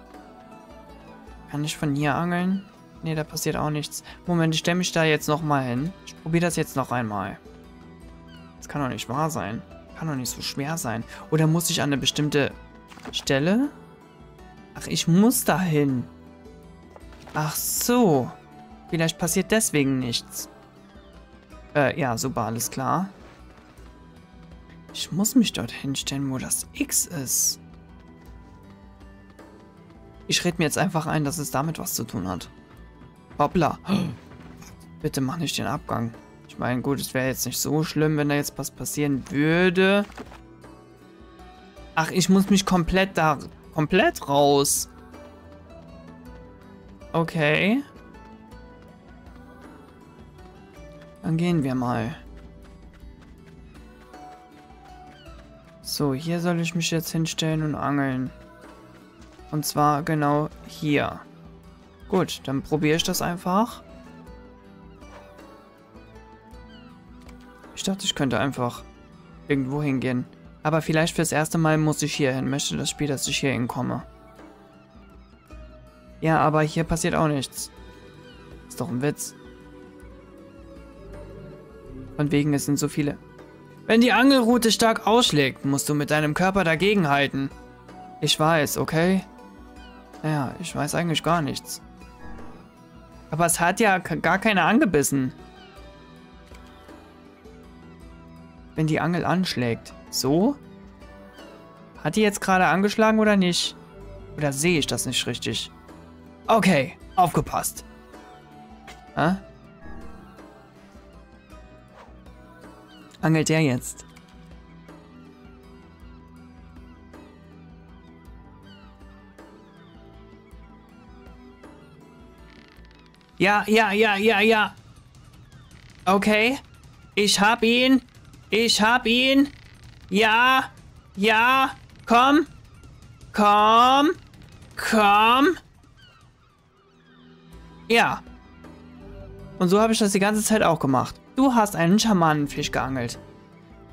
Kann ich von hier angeln? Ne, da passiert auch nichts. Moment, ich stelle mich da jetzt nochmal hin. Ich probiere das jetzt noch einmal. Das kann doch nicht wahr sein. Kann doch nicht so schwer sein. Oder muss ich an eine bestimmte Stelle... Ach, ich muss dahin. Ach so. Vielleicht passiert deswegen nichts. Äh, ja, super, alles klar. Ich muss mich dorthin stellen, wo das X ist. Ich rede mir jetzt einfach ein, dass es damit was zu tun hat. Hoppla. Bitte mach nicht den Abgang. Ich meine, gut, es wäre jetzt nicht so schlimm, wenn da jetzt was passieren würde. Ach, ich muss mich komplett da... Komplett raus. Okay. Dann gehen wir mal. So, hier soll ich mich jetzt hinstellen und angeln. Und zwar genau hier. Gut, dann probiere ich das einfach. Ich dachte, ich könnte einfach irgendwo hingehen. Aber vielleicht fürs erste Mal muss ich hier hin. Möchte das Spiel, dass ich hier hinkomme. Ja, aber hier passiert auch nichts. Ist doch ein Witz. Von wegen, es sind so viele. Wenn die Angelrute stark ausschlägt, musst du mit deinem Körper dagegenhalten. Ich weiß, okay? Naja, ich weiß eigentlich gar nichts. Aber es hat ja gar keine angebissen. Wenn die Angel anschlägt. So? Hat die jetzt gerade angeschlagen oder nicht? Oder sehe ich das nicht richtig? Okay, aufgepasst. Hä? Angelt der jetzt? Ja, ja, ja, ja, ja. Okay. Ich hab ihn. Ich hab ihn. Ja, ja, komm, komm, komm. Ja. Und so habe ich das die ganze Zeit auch gemacht. Du hast einen Schamanenfisch geangelt.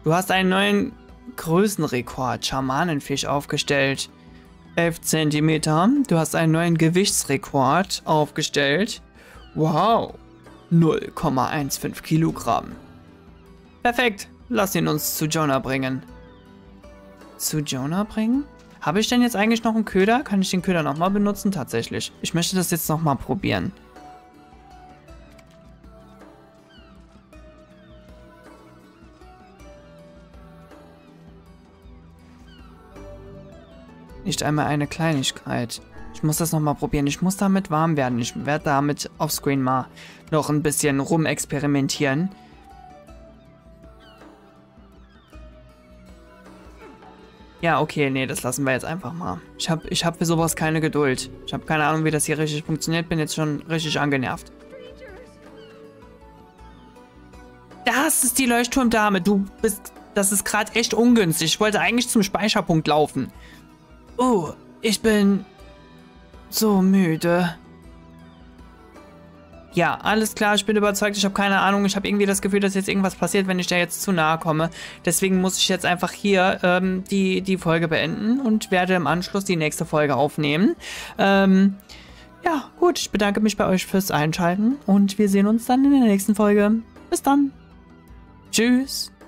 Du hast einen neuen Größenrekord, Schamanenfisch, aufgestellt. elf Zentimeter. Du hast einen neuen Gewichtsrekord aufgestellt. Wow. null Komma fünfzehn Kilogramm. Perfekt. Lass ihn uns zu Jonah bringen. Zu Jonah bringen? Habe ich denn jetzt eigentlich noch einen Köder? Kann ich den Köder nochmal benutzen? Tatsächlich. Ich möchte das jetzt nochmal probieren. Nicht einmal eine Kleinigkeit. Ich muss das nochmal probieren. Ich muss damit warm werden. Ich werde damit offscreen mal noch ein bisschen rumexperimentieren. Ja, okay, nee, das lassen wir jetzt einfach mal. Ich hab, ich hab für sowas keine Geduld. Ich habe keine Ahnung, wie das hier richtig funktioniert. Bin jetzt schon richtig angenervt. Das ist die Leuchtturmdame. Du bist... Das ist gerade echt ungünstig. Ich wollte eigentlich zum Speicherpunkt laufen. Oh, ich bin... so müde. Ja, alles klar, ich bin überzeugt, ich habe keine Ahnung. Ich habe irgendwie das Gefühl, dass jetzt irgendwas passiert, wenn ich da jetzt zu nahe komme. Deswegen muss ich jetzt einfach hier ähm, die, die Folge beenden und werde im Anschluss die nächste Folge aufnehmen. Ähm, ja, gut, ich bedanke mich bei euch fürs Einschalten und wir sehen uns dann in der nächsten Folge. Bis dann. Tschüss.